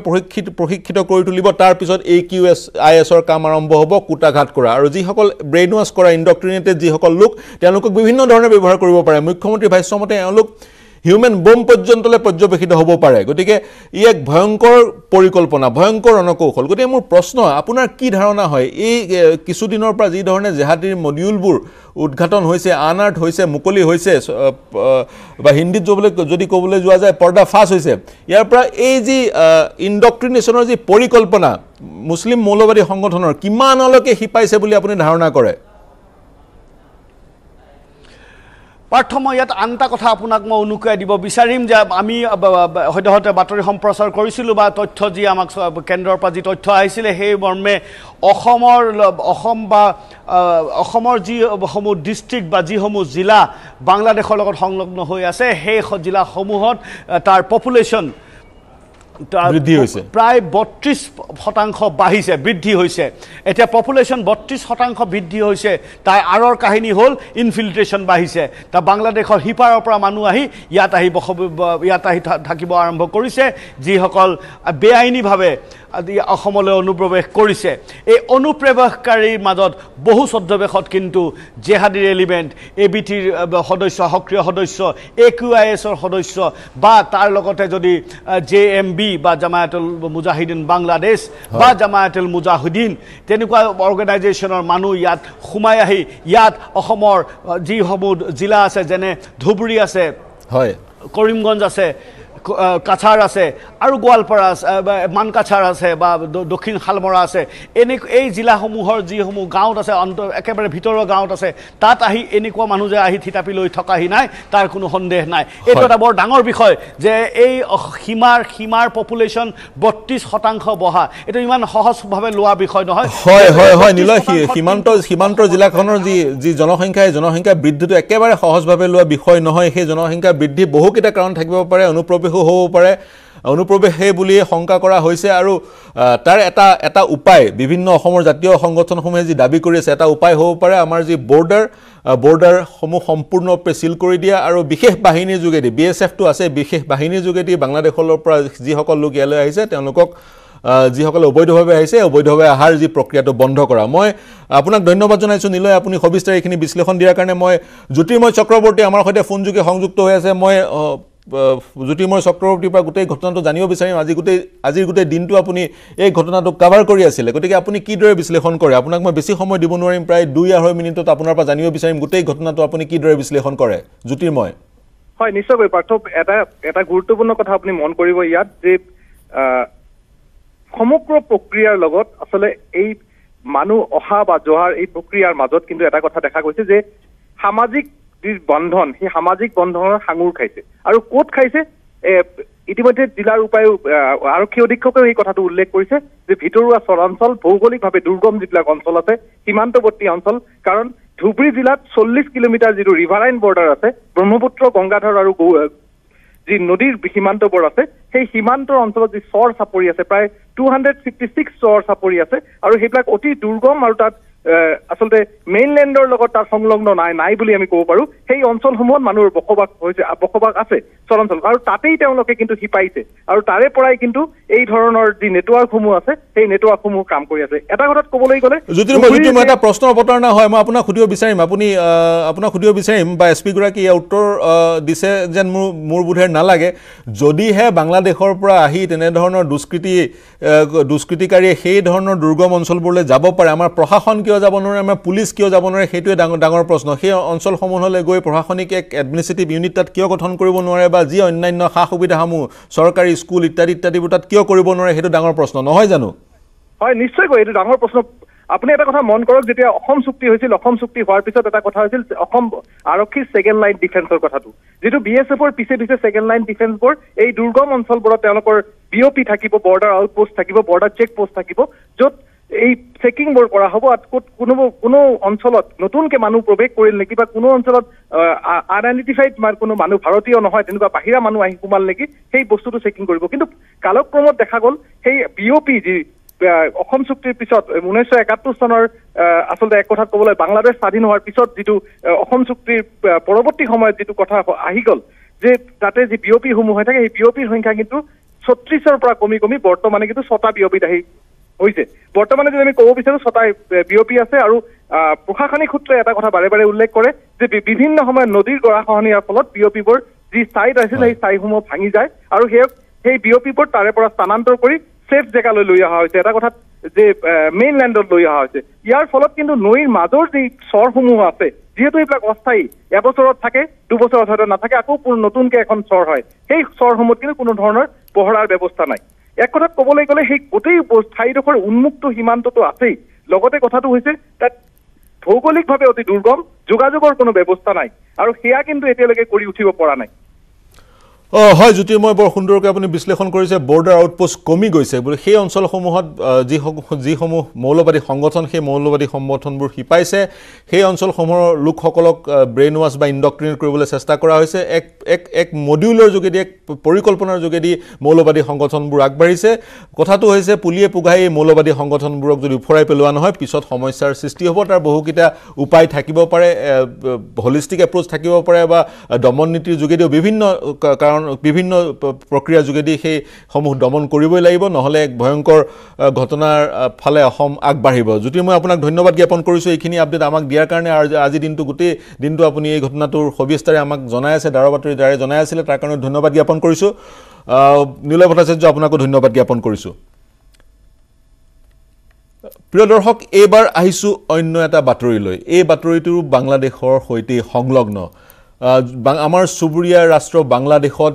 প্ৰশিক্ষিত কৰি তুলিব তাৰ পিছত AQISৰ কাম আৰম্ভ হ'ব কুটাঘাত কৰা আৰু যিসকল ব্ৰেইন ৱাছ কৰা ইনডক্ট্ৰিনেটেড যিসকল লোক তেওঁলোকক বিভিন্ন ধৰণে ব্যৱহাৰ কৰিব পাৰে মুখ্যমন্ত্ৰীৰ ভাষ্যমতে এওঁলোক হিউমেন বোম পৰ্যন্তলৈ পৰ্যবেক্ষিত হ'ব পাৰে গতিকে ই এক ভয়ংকৰ পৰিকল্পনা ভয়ংকৰ ৰণকৌশল গতিকে মোৰ প্ৰশ্ন আপোনাৰ কি ধাৰণা হয় এই কিছুদিনৰ পৰা যি ধৰণে জেহাদীৰ মডিউলবোৰ উদ্ঘাটন হৈছে আনাৰ্থ হৈছে মুকলি হৈছে বা হিন্দীত যদি ক'বলৈ যোৱা যায় পৰ্দা ফাঁচ হৈছে ইয়াৰ পৰা এই যি ইনডক্ট্ৰিনেশ্যনৰ যি পৰিকল্পনা মুছলিম মৌলবাদী সংগঠনৰ কিমানলৈকে শিপাইছে বুলি আপুনি ধাৰণা কৰে প্ৰথম ইয়াত আনটা কথা আপোনাক মই অনুকুৱাই দিব বিচাৰিম যে আমি সদ্যহতে বাতৰি সম্প্ৰচাৰ কৰিছিলোঁ বা তথ্য যি আমাক কেন্দ্ৰৰ পৰা যি তথ্য আহিছিলে সেই মৰ্মে অসমৰ যিসমূহ ডিষ্ট্ৰিক্ট বা যিসমূহ জিলা বাংলাদেশৰ লগত সংলগ্ন হৈ আছে সেই জিলাসমূহত তাৰ পপুলেশ্যন প্ৰায় ৩২% বাঢ়িছে বৃদ্ধি হৈছে এতিয়া পপুলেশ্যন ৩২% বৃদ্ধি হৈছে তাই আঁৰৰ কাহিনী হ'ল ইনফিল্ট্ৰেশ্যন বাঢ়িছে তা বাংলাদেশৰ সিপাৰৰ পৰা মানুহ আহি ইয়াত আহি থাকিব আৰম্ভ কৰিছে যিসকল বেআইনীভাৱে অসমলৈ অনুপ্ৰৱেশ কৰিছে এই অনুপ্ৰৱেশকাৰীৰ মাজত বহু ছদ্মবেশত কিন্তু জেহাদীৰ এলিমেণ্ট ABTৰ সদস্য সক্ৰিয় সদস্য AQISৰ সদস্য বা তাৰ লগতে যদি JMB Jubli, ba Jamaatul Mujahideen Bangladesh, ba Jamaatul Mujahideen, tenukwa organization or manu yat Humayahi yat Ohomor Jihomud Zila ase jene Dhubri ase, Karimganj ase. কাছার আছে আৰু গোৱালপাৰা মানকাছাৰ আছে বা দক্ষিণ হালমৰা আছে এনে এই জিলা সমূহৰ যি সমূহ গাঁওত আছে একেবাৰে ভিতৰৰ গাঁওত আছে তাত আহি এনেকুৱা মানুহ যে আহি থিতাপি লৈ থকাহি নাই তাৰ কোনো সন্দেহ নাই এইটো এটা বৰ ডাঙৰ বিষয় যে এই হিমাৰ পপুলেশন 32% বহা এইটো ইমান সহজভাৱে লোৱা বিষয় নহয় হয় হয় হয় নিলয় হিমান্ত জিলাখনৰ যি জনসংখ্যা বৃদ্ধিটো একেবাৰে সহজভাৱে লোৱা বিষয় নহয় সেই জনসংখ্যা বৃদ্ধি বহুকেটা কাৰণ থাকিব পাৰে অনুপ্ৰৱেশ हो परे अनुप्रवेश बुलिए शंका কৰা হৈছে আৰু তাৰ এটা উপায় বিভিন্ন অসমৰ জাতীয় সংগঠনসমূহে যি দাবী কৰি আছে এটা উপায় হ'ব পাৰে আমাৰ যি বৰ্ডাৰ সমূহ সম্পূৰ্ণ পেছিল কৰি দিয়া আৰু বিশেষ বাহিনীৰ যোগেদি বিএছএফ টো আছে বিশেষ বাহিনীৰ যোগেদি বাংলাদেশৰ পৰা যি সকল লোক ইয়ালৈ আহিছে তেওঁলোকক যি সকল অবৈধভাৱে আহিছে অবৈধভাৱে আহাৰ যি প্ৰক্ৰিয়াটো বন্ধ কৰা মই আপোনাক ধন্যবাদ জনাইছো নিলয় আপুনি সবিস্তৰ এইখিনি বিশ্লেষণ দিয়াৰ কাৰণে মই জ্যোতিৰ্ময় চক্ৰৱৰ্তী আমাৰ সৈতে ফোনযোগে সংযুক্ত হৈ আছে মই জ্যোতিৰ্ময় চক্ৰৱৰ্তী পৰা গুটেই ঘটনাটো জানিব বিচাৰিম আজিৰ গুটেই দিনটো আপুনি এই ঘটনাটো কভাৰ কৰি আছিল গতিকে আপুনি কি দৰে বিশ্লেষণ কৰে আপোনাক মই বেছি সময় দিব নোৱাৰিম প্ৰায় 2.5 মিনিটত আপোনাৰ পৰা জানিব বিচাৰিম গুটেই ঘটনাটো আপুনি কি দৰে বিশ্লেষণ কৰে জ্যোতিৰ্ময় হয় নিশ্চয়কৈ পাৰ্থৱ এটা গুৰুত্বপূৰ্ণ কথা আপুনি মন কৰিব ইয়াত যে সমগ্ৰ প্ৰক্ৰিয়াৰ লগত আসলে এই মানুহ অহা বা জহাৰ এই প্ৰক্ৰিয়াৰ মাজত কিন্তু এটা কথা দেখা গৈছে যে সামাজিক বন্ধন হি সামাজিক বন্ধনৰ হাঙুৰ খাইছে আৰু কোট খাইছে ইতিমধ্যে জিলাৰ উপায় আৰক্ষী অধীক্ষকে এই কথাটো উল্লেখ কৰিছে যে ভিতৰুৱা সৰঞ্চল ভৌগোলিকভাৱে দুৰ্গম জিলা অঞ্চল আছে সীমান্তৱৰ্তী অঞ্চল কাৰণ ধুবুৰী জিলাত 40 কিলোমিটাৰ যিটো ৰিভাৰাইন বৰ্ডাৰ আছে ব্ৰহ্মপুত্ৰ গংগাধৰ আৰু যি নদীৰ সীমান্ত বৰ আছে সেই সীমান্ত অঞ্চলত যি সৰ সাপৰি আছে প্ৰায় 256 সৰ সাপৰি আছে আৰু হেইবিলাক অতি দুৰ্গম আৰু তাত আসলে মেইনল্যান্ডৰ লগত তাৰ সংলগ্ন নাই বুলি আমি ক'ব পাৰো সেই অঞ্চলসমূহত মানুহৰ বকবাক আছে চৰঞ্চল আৰু তাতেই তেওঁলোকে কিন্তু হিপাইছে আৰু তাৰে পৰাই কিন্তু এই ধৰণৰ যি নেটৱৰ্কসমূহ আছে সেই নেটৱৰ্কসমূহ কাম কৰি আছে এটা কথাত ক'বলৈ গ'লে যদিও এটা প্ৰশ্ন অৱতাৰণা হয় মই আপোনাক সুধিব বিচাৰিম বা এসপি গৰাকী এই উত্তৰ দিছে যেন মোৰ বুধেৰ নালাগে যদিহে বাংলাদেশৰ পৰা আহি তেনে ধৰণৰ দুষ্কৃতিকাৰীয়ে সেই ধৰণৰ দুৰ্গম অঞ্চলবোৰলৈ যাব পাৰে আমাৰ প্ৰশাসন কিয় যাব নোৱাৰে আমাৰ পুলিশ কিয় যাব নোৱাৰে সেইটো ডাঙৰ প্ৰশ্ন সেই অঞ্চলসমূহলৈ গৈ প্ৰশাসনিক এক এডমিনিষ্ট্ৰেটিভ ইউনিট তাত কিয় গঠন কৰিব নোৱাৰে বা যি অন্যান্য সুবিধাসমূহ সৰকাৰি স্কুল ইত্যাদি বুটাত কিয় কৰিব নোৱাৰে হেতু ডাঙৰ প্ৰশ্ন নহয় জানো হয় নিশ্চয়কৈ এটো ডাঙৰ প্ৰশ্ন আপুনি এটা কথা মন কৰক যেতিয়া অসম চুক্তি হোৱাৰ পিছত এটা কথা হৈছিল অসম আৰক্ষী সেকেন্ড লাইন ডিফেন্সৰ কথাটো যেটো বিএছএফৰ পিছে সেকেন্ড লাইন ডিফেন্স বৰ এই দুৰ্গম অঞ্চলবোৰত তেওঁলোকৰ বিওপি থাকিব বৰ্ডাৰ আউটপোষ্ট থাকিব বৰ্ডাৰ চেক পোষ্ট থাকিব যত এই চেকিং বৰ কৰা হ'ব আৰু কোনো অঞ্চলত নতুনকৈ মানুহ প্ৰৱেশ কৰিল নেকি বা কোনো অঞ্চলত আইডেন্টিফাইড কোনো মানুহ ভাৰতীয় নহয় তেনেকুৱা বাহিৰা মানুহ আহি সোমাল নেকি সেই বস্তুটো চেকিং কৰিব কিন্তু কালক্ৰমত দেখা গ'ল সেই বিওপি যি অসম চুক্তিৰ পিছত 1971 চনৰ আসলে এক কথা ক'বলৈ বাংলাদেশ স্বাধীন হোৱাৰ পিছত যিটো অসম চুক্তিৰ পৰৱৰ্তী সময়ত যিটো কথা আহি গ'ল যে তাতে যি বিওপি সমূহ হৈ থাকে সেই বিওপিৰ সংখ্যা কিন্তু 36ৰ পৰা কমি বৰ্তমানে কিন্তু 6টা বিওপি আহি হৈছে বৰ্তমানে যদি আমি ক'ব বিচাৰো 6টা বিওপি আছে আৰু প্ৰশাসনিক সূত্ৰে এটা কথা বাৰে বাৰে উল্লেখ কৰে যে বিভিন্ন সময়ত নদীৰ গৰাখহনীয়াৰ ফলত বিওপিবোৰ যি সাইট আছিল সেই সাইসমূহ ভাঙি যায় আৰু সেই বিওপিবোৰ তাৰে পৰা স্থানান্তৰ কৰি সেফ জেগালৈ লৈ অহা হৈছে এটা কথা যে মেইনল্যান্ডত লৈ অহা হৈছে ইয়াৰ ফলত কিন্তু নৈৰ মাজৰ যি চৰসমূহ আছে যেহেতু এইবিলাক অস্থায়ী এবছৰত থাকে দুবছৰত হয়তো নাথাকে আকৌ নতুনকৈ এখন চৰ হয় সেই চৰসমূহত কিন্তু কোনো ধৰণৰ পহৰাৰ ব্যৱস্থা নাই এক কথাত ক'বলৈ গ'লে সেই গোটেই ঠাইডোখৰ উন্মুক্ত সীমান্তটো আছেই লগতে কথাটো হৈছে তাত ভৌগোলিকভাৱে অতি দুৰ্গম যোগাযোগৰ কোনো ব্যৱস্থা নাই আৰু সেয়া কিন্তু এতিয়ালৈকে কৰি উঠিব পৰা নাই হয় জ্যোতিৰ্ময় বৰ সুন্দৰকৈ আপুনি বিশ্লেষণ কৰিছে বৰ্ডাৰ আউটপোষ্ট কমি গৈছে বুলি সেই অঞ্চলসমূহত যিসমূহ মৌলবাদী সংগঠন সেই মৌলবাদী সংগঠনবোৰ হিপাইছে সেই অঞ্চলসমূহৰ লোকসকলক ব্ৰেইন ৱাছ বা ইনডক্ট্ৰিনেট কৰিবলৈ চেষ্টা কৰা হৈছে এক মডিউলৰ যোগেদি এক পৰিকল্পনাৰ যোগেদি মৌলবাদী সংগঠনবোৰ আগবাঢ়িছে কথাটো হৈছে পুলিয়ে পুগাই মৌলবাদী সংগঠনবোৰক যদি উফৰাই পেলোৱা নহয় পিছত সমস্যাৰ সৃষ্টি হ'ব তাৰ বহুকেইটা উপায় থাকিব পাৰে হলিষ্টিক এপ্ৰ'চ থাকিব পাৰে বা দমন নীতিৰ যোগেদিও বিভিন্ন প্ৰক্ৰিয়া যোগেদি সেই সমূহ দমন কৰিবই লাগিব নহলে এক ভয়ংকৰ ঘটনাৰ ফালে অসম আগবাঢ়িব যদিও মই আপোনাক ধন্যবাদ জ্ঞাপন কৰিছো এইখিনি আপডেট আমাক দিয়াৰ কাৰণে আৰু আজি দিনটো গুটি দিনটো আপুনি এই ঘটনাটোৰ সবিস্তাৰে আমাক জনাই আছে দাৰবাতৰি দাৰে জনাই আছিল তাৰ কাৰণে ধন্যবাদ জ্ঞাপন কৰিছো নীলা ভট্টাচাৰ্য আপোনাকো ধন্যবাদ জ্ঞাপন কৰিছো। প্ৰিয় দৰ্শক, এবাৰ আহিছো অন্য এটা বাতৰি লৈ। এই বাতৰিটো বাংলাদেশৰ সৈতে সংলগ্ন। আমাৰ সুবুৰীয়া ৰাষ্ট্ৰ বাংলাদেশত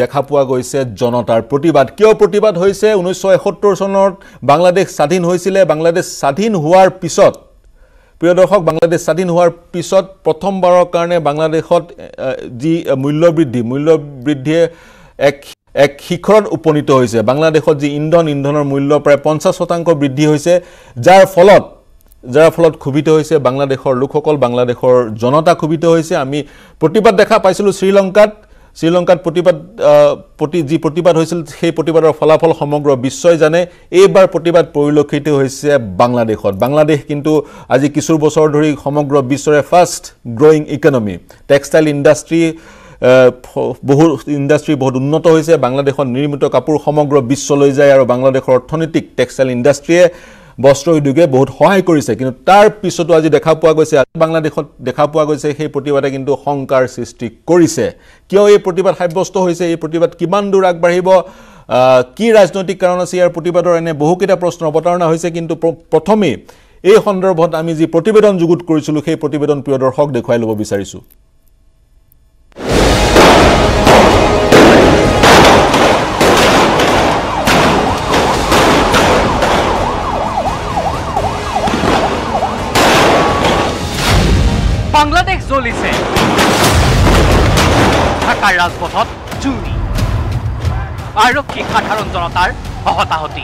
দেখা পোৱা গৈছে জনতাৰ প্ৰতিবাদ। কিয় প্ৰতিবাদ হৈছে? 1971 চনত বাংলাদেশ স্বাধীন হৈছিল। বাংলাদেশ স্বাধীন হোৱাৰ পিছত প্ৰিয় দৰ্শক, বাংলাদেশ স্বাধীন হোৱাৰ পিছত প্ৰথমবাৰৰ কাৰণে বাংলাদেশত যি মূল্যবৃদ্ধিয়ে এক শিখৰত উপনীত হৈছে। বাংলাদেশত যি ইন্ধনৰ মূল্য প্ৰায় 50% বৃদ্ধি হৈছে, যাৰ ফলত ক্ষুভিত হৈছে বাংলাদেশৰ লোকসকল, বাংলাদেশৰ জনতা ক্ষুভিত হৈছে। আমি প্ৰতিবাদ দেখা পাইছিলোঁ শ্ৰীলংকাত। শ্ৰীলংকাত প্ৰতিবাদ হৈছিল, সেই প্ৰতিবাদৰ ফলাফল সমগ্ৰ বিশ্বই জানে। এইবাৰ প্ৰতিবাদ পৰিলক্ষিত হৈছে বাংলাদেশত। বাংলাদেশ কিন্তু আজি কিছু বছৰ ধৰি সমগ্ৰ বিশ্বৰে fast growing economy. Textile industry, বহুত উন্নত হৈছে। বাংলাদেশত নিৰ্মিত কাপোৰ সমগ্ৰ বিশ্বলৈ যায় আৰু বাংলাদেশৰ অৰ্থনৈতিক টেক্সটাইল ইণ্ডাষ্ট্ৰীয়ে বস্ত্ৰ উদ্যোগে বহুত সহায় কৰিছে। কিন্তু তাৰ পিছতো আজি দেখা পোৱা গৈছে, বাংলাদেশত দেখা পোৱা গৈছে সেই প্ৰতিবাদে কিন্তু শংকাৰ সৃষ্টি কৰিছে। কিয় এই প্ৰতিবাদ সাব্যস্ত হৈছে? এই প্ৰতিবাদ কিমান দূৰ আগবাঢ়িব? কি ৰাজনৈতিক কাৰণ আছে ইয়াৰ প্ৰতিবাদৰ? এনে বহুকেইটা প্ৰশ্ন অৱতাৰণা হৈছে। কিন্তু প্ৰথমেই এই সন্দৰ্ভত আমি যি প্ৰতিবেদন যুগুত কৰিছিলোঁ, সেই প্ৰতিবেদন প্ৰিয় দৰ্শক দেখুৱাই ল'ব বিচাৰিছোঁ। বাংলাদেশ জ্বলিছে, ঢাকাৰ ৰাজপথত জুই, আৰক্ষী সাধাৰণ জনতাৰ হতাহতি।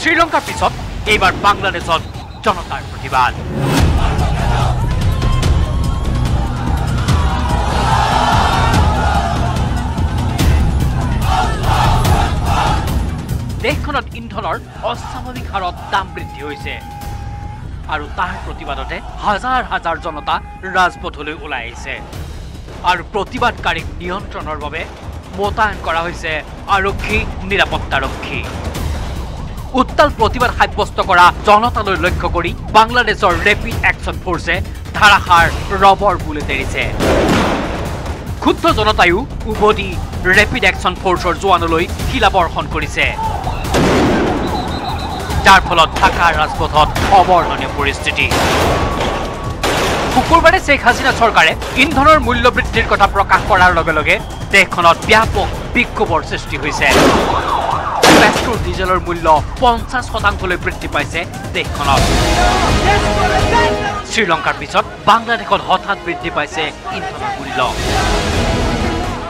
শ্ৰীলংকাৰ পিছত এইবাৰ বাংলাদেশত জনতাৰ প্ৰতিবাদ। দেশখনত ইন্ধনৰ অস্বাভাৱিক হাৰত দাম বৃদ্ধি হৈছে আৰু তাৰ প্ৰতিবাদতে হাজাৰ হাজাৰ জনতা ৰাজপথলৈ ওলাই আহিছে আৰু প্ৰতিবাদকাৰীক নিয়ন্ত্ৰণৰ বাবে মোতায়েন কৰা হৈছে আৰক্ষী, নিৰাপত্তাৰক্ষী। উত্তাল প্ৰতিবাদ সাব্যস্ত কৰা জনতালৈ লক্ষ্য কৰি বাংলাদেশৰ ৰেপিড একশ্যন ফ'ৰ্চে ধাৰাসাৰ ৰবৰ বুলেট এৰিছে। ক্ষুব্ধ জনতায়ো উভতি ৰেপিড একশ্যন ফ'ৰ্চৰ জোৱানলৈ শিলাবৰ্ষণ কৰিছে, যার ফলত ঢাকার রাজপথত অবর্ণনীয় পরিস্থিতি। শুক্রবারে শেখ হাসিনা সরকারে ইন্ধনের মূল্য বৃদ্ধির কথা প্রকাশ করার লগে দেশখনত ব্যাপক বিক্ষোভের সৃষ্টি হয়েছে। পেট্রোল ডিজেলের মূল্য 50% বৃদ্ধি পাইছে দেশখনত। শ্রীলঙ্কার পিছত বাংলাদেশত হঠাৎ বৃদ্ধি পাইছে ইন্ধনের মূল্য।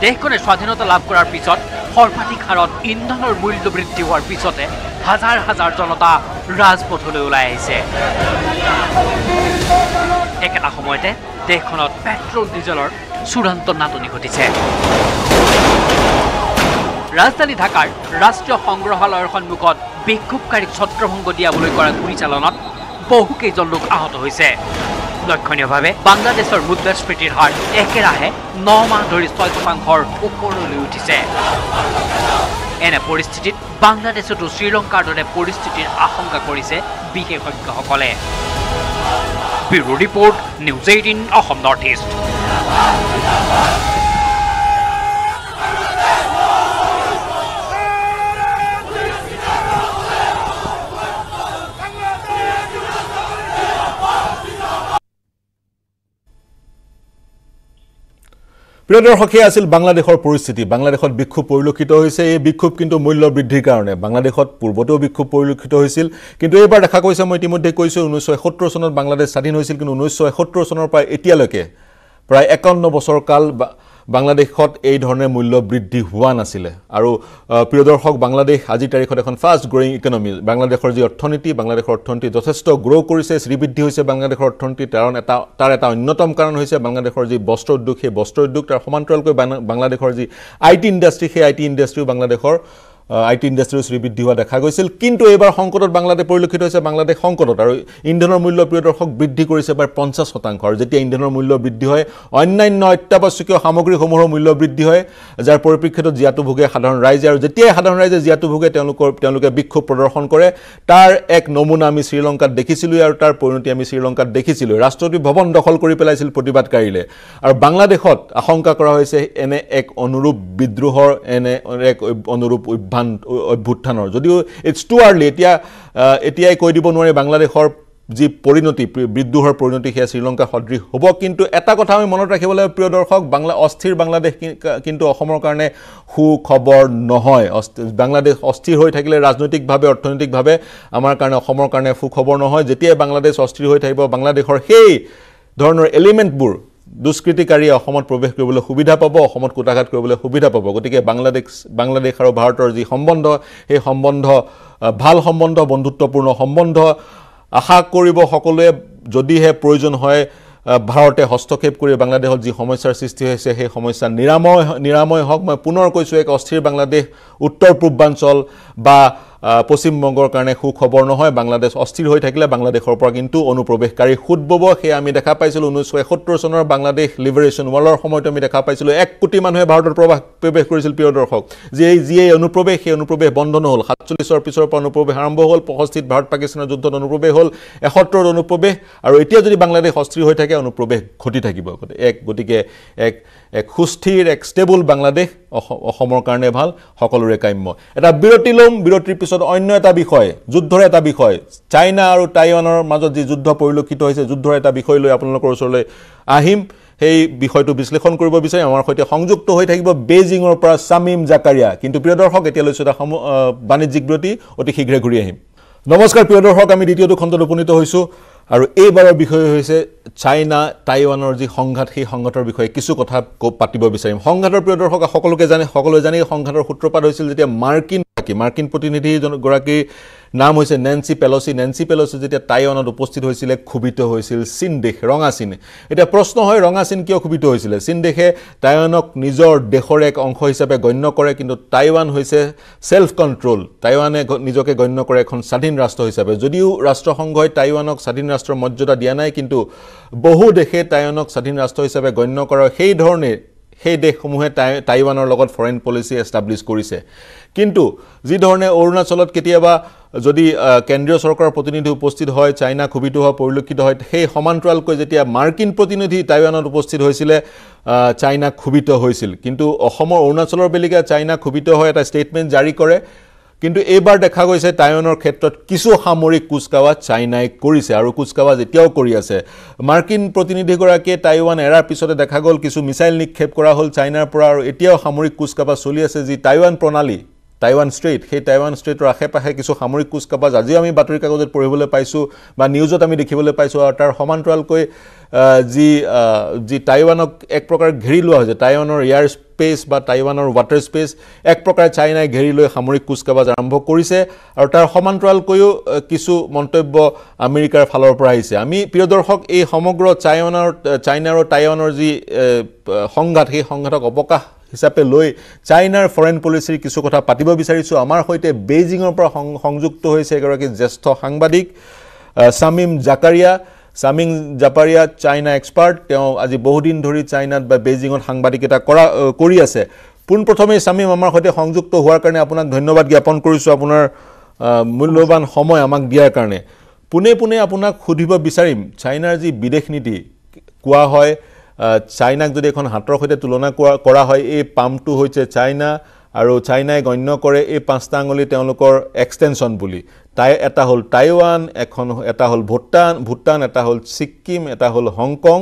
দেশখনে স্বাধীনতা লাভ করার পিছত সর্বাধিক হাৰত ইন্ধনৰ মূল্য বৃদ্ধি হওয়াৰ পিছতে হাজাৰ হাজাৰ জনতা ৰাজপথলৈ ওলাই আহিছে। একেটা সময়তে দেশখনত পেট্ৰোল ডিজেলৰ চূড়ান্ত নাটনি ঘটিছে। ৰাজধানী ঢাকাৰ ৰাষ্ট্ৰীয় সংগ্ৰহালয়েৰ সন্মুখত বিক্ষোভকাৰীক ছত্ৰভঙ্গ দিয়াবলৈ কৰা গুলিচালনত বহুকেইজন লোক আহত হয়েছে। লক্ষণীয়ভাৱে বাংলাদেশৰ মুদ্ৰাস্ফীতিৰ হাৰ একেৰাহে 9 মাহ ধৰি 6%-ৰ ওপৰলৈ উঠিছে। এনে পৰিস্থিতিত বাংলাদেশতো শ্ৰীলংকাৰ দৰে পৰিস্থিতিৰ আশংকা কৰিছে বিশেষজ্ঞসকলে। Bureau' report, news 18 Assam north east. প্ৰিয় দৰ্শক, সেয়া আছিল বাংলাদেশৰ পৰিস্থিতি। বাংলাদেশত বিক্ষোভ পৰিলক্ষিত হৈছে। এই বিক্ষোভ কিন্তু মূল্য বৃদ্ধিৰ কাৰণে। বাংলাদেশত পূৰ্বতেও বিক্ষোভ পৰিলক্ষিত হৈছিল, কিন্তু এইবাৰ দেখা গৈছে, মই ইতিমধ্যে কৈছোঁ, 1971 চনত বাংলাদেশ স্বাধীন হৈছিল। কিন্তু 1971 চনৰ পৰা এতিয়ালৈকে প্ৰায় 51 বছৰ কাল বাংলাদেশত এই ধৰণে মূল্য বৃদ্ধি হোৱা নাছিলে। আৰু প্ৰিয় দৰ্শক, বাংলাদেশ আজিৰ তাৰিখত এখন ফাষ্ট গ্ৰয়িং ইকনমি। বাংলাদেশৰ যি অৰ্থনীতি, বাংলাদেশৰ অৰ্থনীতি যথেষ্ট গ্ৰ' কৰিছে, শ্ৰীবৃদ্ধি হৈছে বাংলাদেশৰ অৰ্থনীতি। তাৰ এটা অন্যতম কাৰণ হৈছে বাংলাদেশৰ যি বস্ত্ৰ উদ্যোগ, সেই বস্ত্ৰ উদ্যোগ। তাৰ সমান্তৰালকৈ বাংলাদেশৰ যি IT ইণ্ডাষ্ট্ৰী, সেই IT ইণ্ডাষ্ট্ৰীও বাংলাদেশৰ IT industry rebid diwa dekha goisil kintu ebar hongkorot Bangladesh porilokhito hoise Bangladesh hongkorot aru indhanor mullo priyo dorshok briddhi korise ebar 50 shatanko aru jetia indhanor mullo briddhi hoy annanyo ottyaboshyokiyo samogri homor mullo briddhi hoy jar poriprekhitot jiatu bhuge sadharon raije aru jetia sadharon raije jiatu bhuge teolokor bikho prodorshon kore tar ek nomuna ami Sri Lanka dekhisilu aru tar porinoti ami Sri Lanka dekhisilu rashtroti bhavan dokhol kori pelaisil protibadkarile aru Bangladeshot ahonka kora hoise ene ek onurup bidrohor ene ek onurup অভ্যুত্থানৰ যদিও it's two early এতিয়া কৈ দিব নোৱাৰে বাংলাদেশৰ যে পৰিণতি বিদ্ৰুহৰ পৰিণতি হে শ্ৰীলঙ্কা হদ্ৰি হ'ব কিন্তু এটা কথা আমি মনত ৰাখিবলৈ প্ৰিয় দৰ্শক বাংলা অস্থিৰ বাংলাদেশ কিন্তু অসমৰ কাৰণে হু খবৰ নহয় বাংলাদেশ অস্থিৰ হৈ থাকিলে ৰাজনৈতিকভাৱে অৰ্থনৈতিকভাৱে আমাৰ কাৰণে অসমৰ কাৰণে হু খবৰ নহয় যেতিয়া বাংলাদেশ অস্থিৰ হৈ থাকিব বাংলাদেশৰ সেই ধৰণৰ এলিমেন্টবোৰ দুষ্কৃতিকাৰী অসমত প্ৰৱেশ কৰিবলৈ সুবিধা পাব অসমত কোটাঘাত কৰিবলৈ সুবিধা পাব গতিকে বাংলাদেশ আৰু ভাৰতৰ যি সম্বন্ধ এই সম্বন্ধ ভাল সম্বন্ধ বন্ধুত্বপূৰ্ণ সম্বন্ধ আশা কৰিব সকলোৱে যদিহে প্ৰয়োজন হয় ভাৰতে হস্তক্ষেপ কৰি বাংলাদেশত যি সমস্যাৰ সৃষ্টি হৈছে সেই সমস্যা নিৰাময় হওক মই পুনৰ কৈছো এক অস্থিৰ বাংলাদেশ উত্তৰ পূৰ্বাঞ্চল বা পশ্চিম বংগৰ কাৰণে হু খবৰ নহয় বাংলাদেশ অস্থিৰ হৈ থাকিলে বাংলাদেশৰ পৰা কিন্তু অনুপ্ৰৱেশকাৰী খুদ বব হে আমি দেখা পাইছিলো 1971 চনৰ বাংলাদেশ লিবাৰেশন ওয়ালৰ সময়ত আমি দেখা পাইছিলো 1 কোটি মানুহে ভাৰতৰ প্ৰৱেশ কৰিছিল প্ৰিয় দৰ্শক যে অনুপ্ৰৱেশ হে অনুপ্ৰৱেশ বন্ধ নহল 47 ৰ পিছৰ পৰা অনুপ্ৰৱেশ আৰম্ভ হল 65 ভাৰত পাকিস্তানৰ যুদ্ধত অনুপ্ৰৱেশ হল 71 অনুপ্ৰৱেশ আৰু এতিয়া যদি বাংলাদেশ অস্থিৰ হৈ থাকে অনুপ্ৰৱেশ ঘটি থাকিব এক গতিকে এক সুস্থিৰ এক ষ্টেবল বাংলাদেশ অসমৰ কাৰণে ভাল সকলোৰে কাম্য এটা বিৰতি লম বিৰতি পিছত অন্য এটা বিষয় যুদ্ধৰ এটা বিষয় চাইনা আৰু টাইৱানৰ মাজত যি যুদ্ধ পৰিলক্ষিত হৈছে যুদ্ধৰ এটা বিষয় লৈ আপোনালোকৰ ওচৰলৈ আহিম সেই বিষয়টো বিশ্লেষণ কৰিব বিচাৰি আমাৰ সৈতে সংযুক্ত হৈ থাকিব বেজিংৰ পৰা সামিম জাকাৰিয়া কিন্তু প্ৰিয় দৰ্শক এতিয়া লৈছো এটা বাণিজ্যিক বিৰতি অতি শীঘ্ৰে ঘূৰি আহিম নমস্কাৰ প্ৰিয় দৰ্শক আমি দ্বিতীয়টো খণ্ডত উপনীত হৈছো আৰু এইবাৰৰ বিষয় হৈছে চাইনা টাইৱানৰ যি সংঘাত সেই সংঘাতৰ বিষয়ে কিছু কথা পাতিব বিচাৰিম সংঘাতৰ প্ৰিয় দৰ্শক সকলোৱে জানে সংঘাতৰ সূত্ৰপাত হৈছিল যেতিয়া মাৰ্কিন প্ৰতিনিধি গৰাকীৰ নাম হৈছে নেন্সি পেলোচি যেতিয়া টাইৱানত উপস্থিত হৈছিল খুবিত হৈছিল চীন দেশ ৰঙাচিন এটা প্ৰশ্ন হয় ৰঙাচিন কিয় খুবিত হৈছিল চীন দেশে টাইৱানক নিজৰ দেশৰ এক অংশ হিচাপে গণ্য কৰে কিন্তু টাইৱান হৈছে সেলফ কন্ট্ৰোল টাইৱানে নিজকে গণ্য কৰে এখন স্বাধীন ৰাষ্ট্ৰ হিচাপে যদিও ৰাষ্ট্ৰসংঘই টাইৱানক স্বাধীন ৰাষ্ট্ৰৰ মৰ্যাদা দিয়া নাই কিন্তু বহু দেশে টাইৱানক স্বাধীন ৰাষ্ট্ৰ হিচাপে গণ্য কৰে সেই ধৰণে সেই দেশসমূহে টাইৱানৰ লগত ফৰেন পলিচি এস্টাবলিশ কৰিছে কিন্তু যি ধৰণে অৰুণাচলত কেতিয়াবা যদি কেন্দ্ৰীয় চৰকাৰৰ প্ৰতিনিধি উপস্থিত হয় চাইনা খুবিত হোৱা পৰিলক্ষিত হয় সেই সমান্তৰালকৈ যেতিয়া মাৰ্কিন প্ৰতিনিধি টাইৱানত উপস্থিত হৈছিল চাইনা খুবিত হৈছিল কিন্তু অসমৰ অৰুণাচলৰ বেলিকা চাইনা খুবিত হৈ এটা ষ্টেটমেন্ট জাৰি কৰে কিন্তু এবাৰ দেখা গৈছে টাইৱানৰ ক্ষেত্ৰত কিছু সামৰিক কুচকাৱা চাইনাই কৰিছে আৰু কুচকাৱা যেতিয়াও কৰি আছে মাৰ্কিন প্ৰতিনিধিগৰাকীয়ে টাইৱান এৰাৰ পিছতে দেখা গল কিছু মিছাইল নিক্ষেপ কৰা হল চাইনাৰ পৰা আৰু এতিয়াও সামৰিক কুচকাৱা চলি আছে যি টাইৱান প্ৰণালী টাইৱান ষ্ট্ৰেইট সেই টাইৱান ষ্ট্ৰেইটৰ আশে পাশে কিছু সামৰিক কুচকাৱা আজি আমি বাতৰি কাগজত পঢ়িবলৈ পাইছো বা নিউজত আমি দেখিবলৈ পাইছো আৰু তাৰ সমান্তৰালকৈ যি টাইৱানক এক প্ৰকাৰ ঘেৰি লোৱা হৈছে টাইৱানৰ এয়াৰ স্পেস বা টাইৱানৰ ৱাটাৰ স্পেস এক প্ৰকাৰ চাইনাই ঘেৰি লৈ সামৰিক কুচকাৱাজ আৰম্ভ কৰিছে আৰু তাৰ সমান্তৰালকৈও কিছু মন্তব্য আমেৰিকাৰ ফালৰ পৰা আহিছে আমি প্ৰিয় দৰ্শক এই সমগ্ৰ চাইনা আৰু টাইৱানৰ যি সংঘাত সেই সংঘাতক অপকাশ হিচাপে লৈ চাইনাৰ ফৰেন পলিচিৰ কিছু কথা পাতিব বিচাৰিছো আমাৰ সৈতে বেইজিঙৰ পৰা সংযুক্ত হৈছে এগৰাকী জ্যেষ্ঠ সাংবাদিক সামিম জাকাৰিয়া চাইনা এক্সপাৰ্ট তেওঁ আজি বহুদিন ধৰি চাইনাত বা বেইজিঙত সাংবাদিকতা কৰি আছে পোনপ্ৰথমে সামিম আমাৰ সৈতে সংযুক্ত হোৱাৰ কাৰণে আপোনাক ধন্যবাদ জ্ঞাপন কৰিছো আপোনাৰ মূল্যৱান সময় আমাক দিয়াৰ কাৰণে পুনে আপোনাক সুধিব বিচাৰিম চাইনাৰ যি বিদেশ নীতি কোৱা হয় চাইনাক যদি এখন হাতৰ সৈতে তুলনা কৰা হয় এই পামটো হৈছে চাইনা আৰু চাইনাই গণ্য কৰে এই পাঁচটা আঙুলি তেওঁলোকৰ এক্সটেনশন বুলি এটা হল টাইৱান এটা হল ভূটান এটা হল সিকিম এটা হল হংকং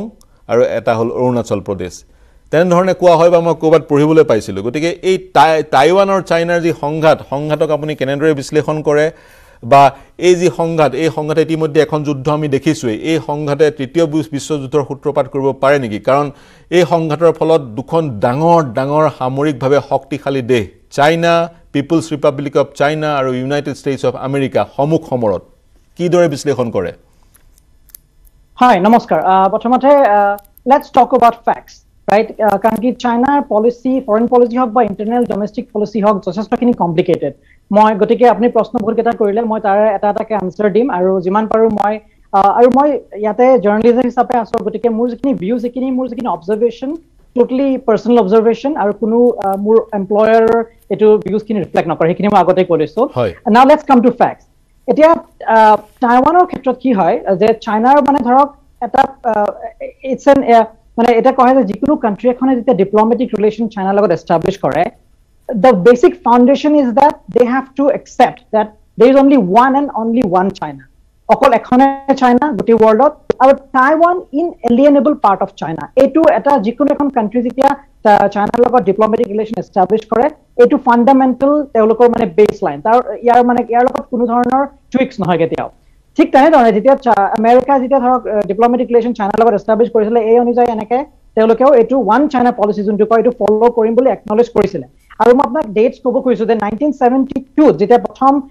আৰু এটা হল অৰুণাচল প্ৰদেশ তেনেধৰণে কোৱা হয় বা মই ক'বাত পঢ়িবলৈ পাইছিলোঁ গতিকে এই টাইৱান আৰু চাইনাৰ যি সংঘাতক আপুনি কেনেদৰে বিশ্লেষণ কৰে বা এই যে সংঘাত ইতিমধ্যে এখন যুদ্ধ আমি দেখিছো এই সংঘাতে তৃতীয় বিশ্বযুদ্ধৰ সূত্ৰপাত কৰিব পাৰে নেকি কাৰণ এই সংঘাতৰ ফলত দুখন ডাঙৰ সামৰিকভাৱে শক্তিশালী দেশ China People's Republic of China আৰু ইউনাইটেড ষ্টেটছ অফ আমেৰিকা সমুখ সমৰত কিদৰে বিশ্লেষণ কৰে হয় নমস্কাৰ প্ৰথমতে let's talk about facts right? China policy, foreign policy, or internal domestic policy, or just complicated. My gotike apni prashno bhor keta korile moi tar eta eta ke answer dim aru jiman paru moi yate journalism hisabe asor gotike mur jikini views ekini mur jikini observation totally personal observation aru kunu mur employer etu views kini reflect nokor hekini moi agote koleso. Now let's come to facts. Etia Taiwan or khetrot ki hoy je China mane dhorok eta it's an mane eta kohe je jikunu country ekhone jeta diplomatic relation China logot establish kore. The basic foundation is that they have to accept that there is only one and only one China. Okol ekhone China, goti worldot, our Taiwan inalienable part of China. Etu eta jikun ekhon country jitiya China logot diplomatic relation established kore. Etu fundamental teolokor mane baseline. Tar yar mane yar logot kunu dhoronor tweaks nohoy ketiyao. Thik tane dhore jitiya America jitiya dhorok diplomatic relation China logot established korisile ei onujai enake teolokeo etu one China policy juntu ko etu follow korim boli acknowledge korisile. I remember dates cover quiz in 1972. Jeta Batham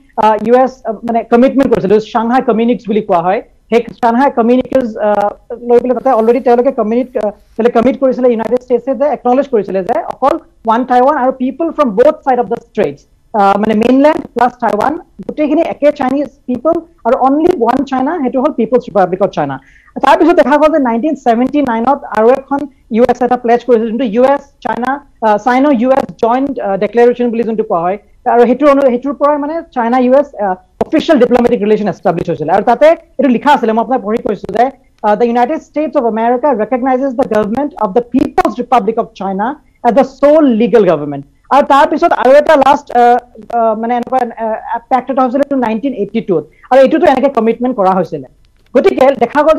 US commitment was Shanghai Communiques will equal. Hey, Shanghai Communiques already tell a community commit for the United States, they acknowledge for one Taiwan are people from both sides of the straits. Mainland plus Taiwan, Chinese people are only one China, head to whole People's Republic of China. That is what they have on the 1979 of US at a pledge into US, China, Sino-US joint declaration into China-US official diplomatic relation established. The United States of America recognizes the government of the People's Republic of China as the sole legal government. Our last pact of 1982. Our 82 commitment kora hoisile.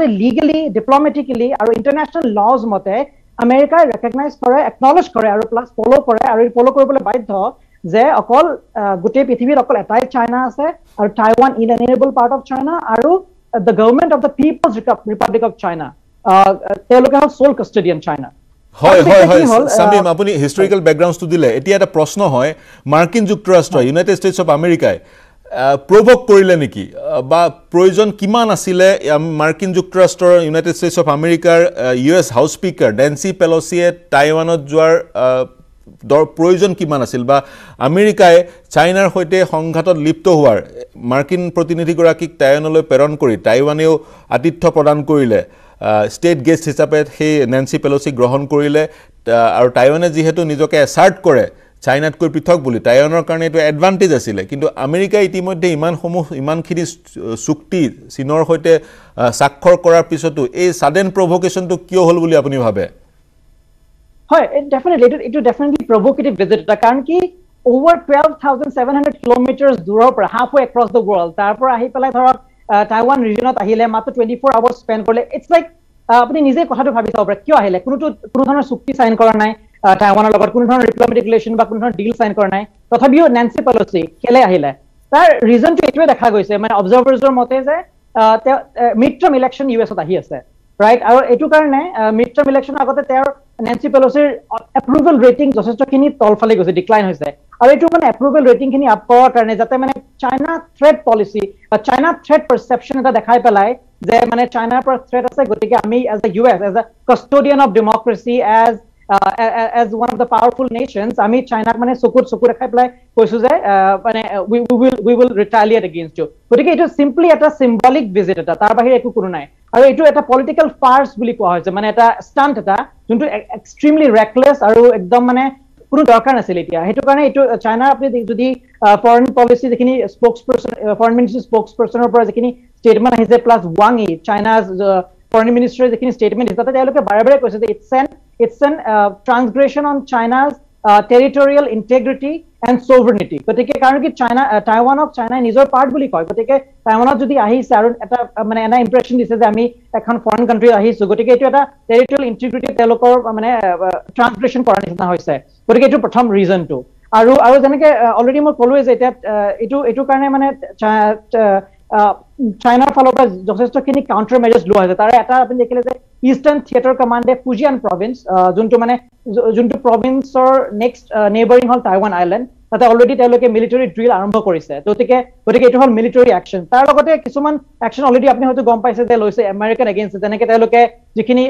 Legally, diplomatically, our international laws mote America recognized kore, acknowledged kore, plus follow kore, aru follow koribole baidho. Je okol gute prithibir okol etai China ase, aru Taiwan inalienable part of China, aru the government of the People's Republic of China. Teloke hol sole custodian China. Samim, apuni historical backgrounds to dile. Etia eta proshno hoy Markin Juktorashtra United States of America provoke korile niki ba proyojon kiman asile Markin Juktorashtra United States of America US House Speaker Nancy Pelosi Taiwanot joar proyojon kiman asil ba Americae Chinaer hoite honghatot lipto hoar Markin protinidhi gorakik Taiwanoloi preron kori Taiwaneo atithya pradan korile. State guest hisabe he Nancy Pelosi grohon korile aru Taiwane jihetu nijoke assert kore China koi prithok boli Taiwanor karone etu advantage asile kintu America itimodde iman homo iman khini sukti sinor hoite sakkhor korar pisotu ei sudden provocation to kio hol boli apuni bhabe hoy definitely it definitely provocative visit ta karon ki over 12,700 kilometers duror par halfway across the world tar por ahi pelai thorok Taiwan region of Ahile Mata 24 hours spent. It's like Nize Kohatu Habita, Kyo Ahile, Kurutu, Kuruna Suki sign Kornai, Taiwan, Kuruna diplomatic relation, but Kuruna deal sign Kornai, Tothabio, Nancy Pelosi, Kele Ahile. That reason to it with the Kagoise, my observers or Motese, midterm election US of the Hiese, right? Our Etukarne, midterm election, I got the terror, Nancy Pelosi approval rating, Josestokini, Tolfalegos, decline is there. Approval rating in the China threat policy, a China threat perception that the Kaipalai, the China threat as the US, as a custodian of democracy, as one of the powerful nations, I mean China we will retaliate against you. But it is simply at a symbolic visit at a political farce stunt extremely reckless China foreign policy spokesperson, foreign ministry spokesperson statement plus Wang Yi, China's foreign ministry statement is that it's an transgression on China's territorial integrity and sovereignty. But China, Taiwan of China is a part bully. But Taiwan of the Ahi Sarun at a impression this is Ami a foreign country Ahi so go to get territorial integrity telocor transgression for an house. But get to some reason too. Aru I was already more followers at it China followers josesto kini countermeasures low hoye tare eta apni dekhile je Eastern Theater Command Fujian province junto province or next neighboring hall Taiwan island তাতে already তেওঁলোকে military drill আৰম্ভ কৰিছে তোটিকে ওটিকে এটা হল military action তাৰ লগতে কিছুমান action already আপুনি হয়তো গম পাইছে যে লৈছে আমেৰিকান এগেইনষ্ট তেনেকে তেওঁলোকে যিখিনি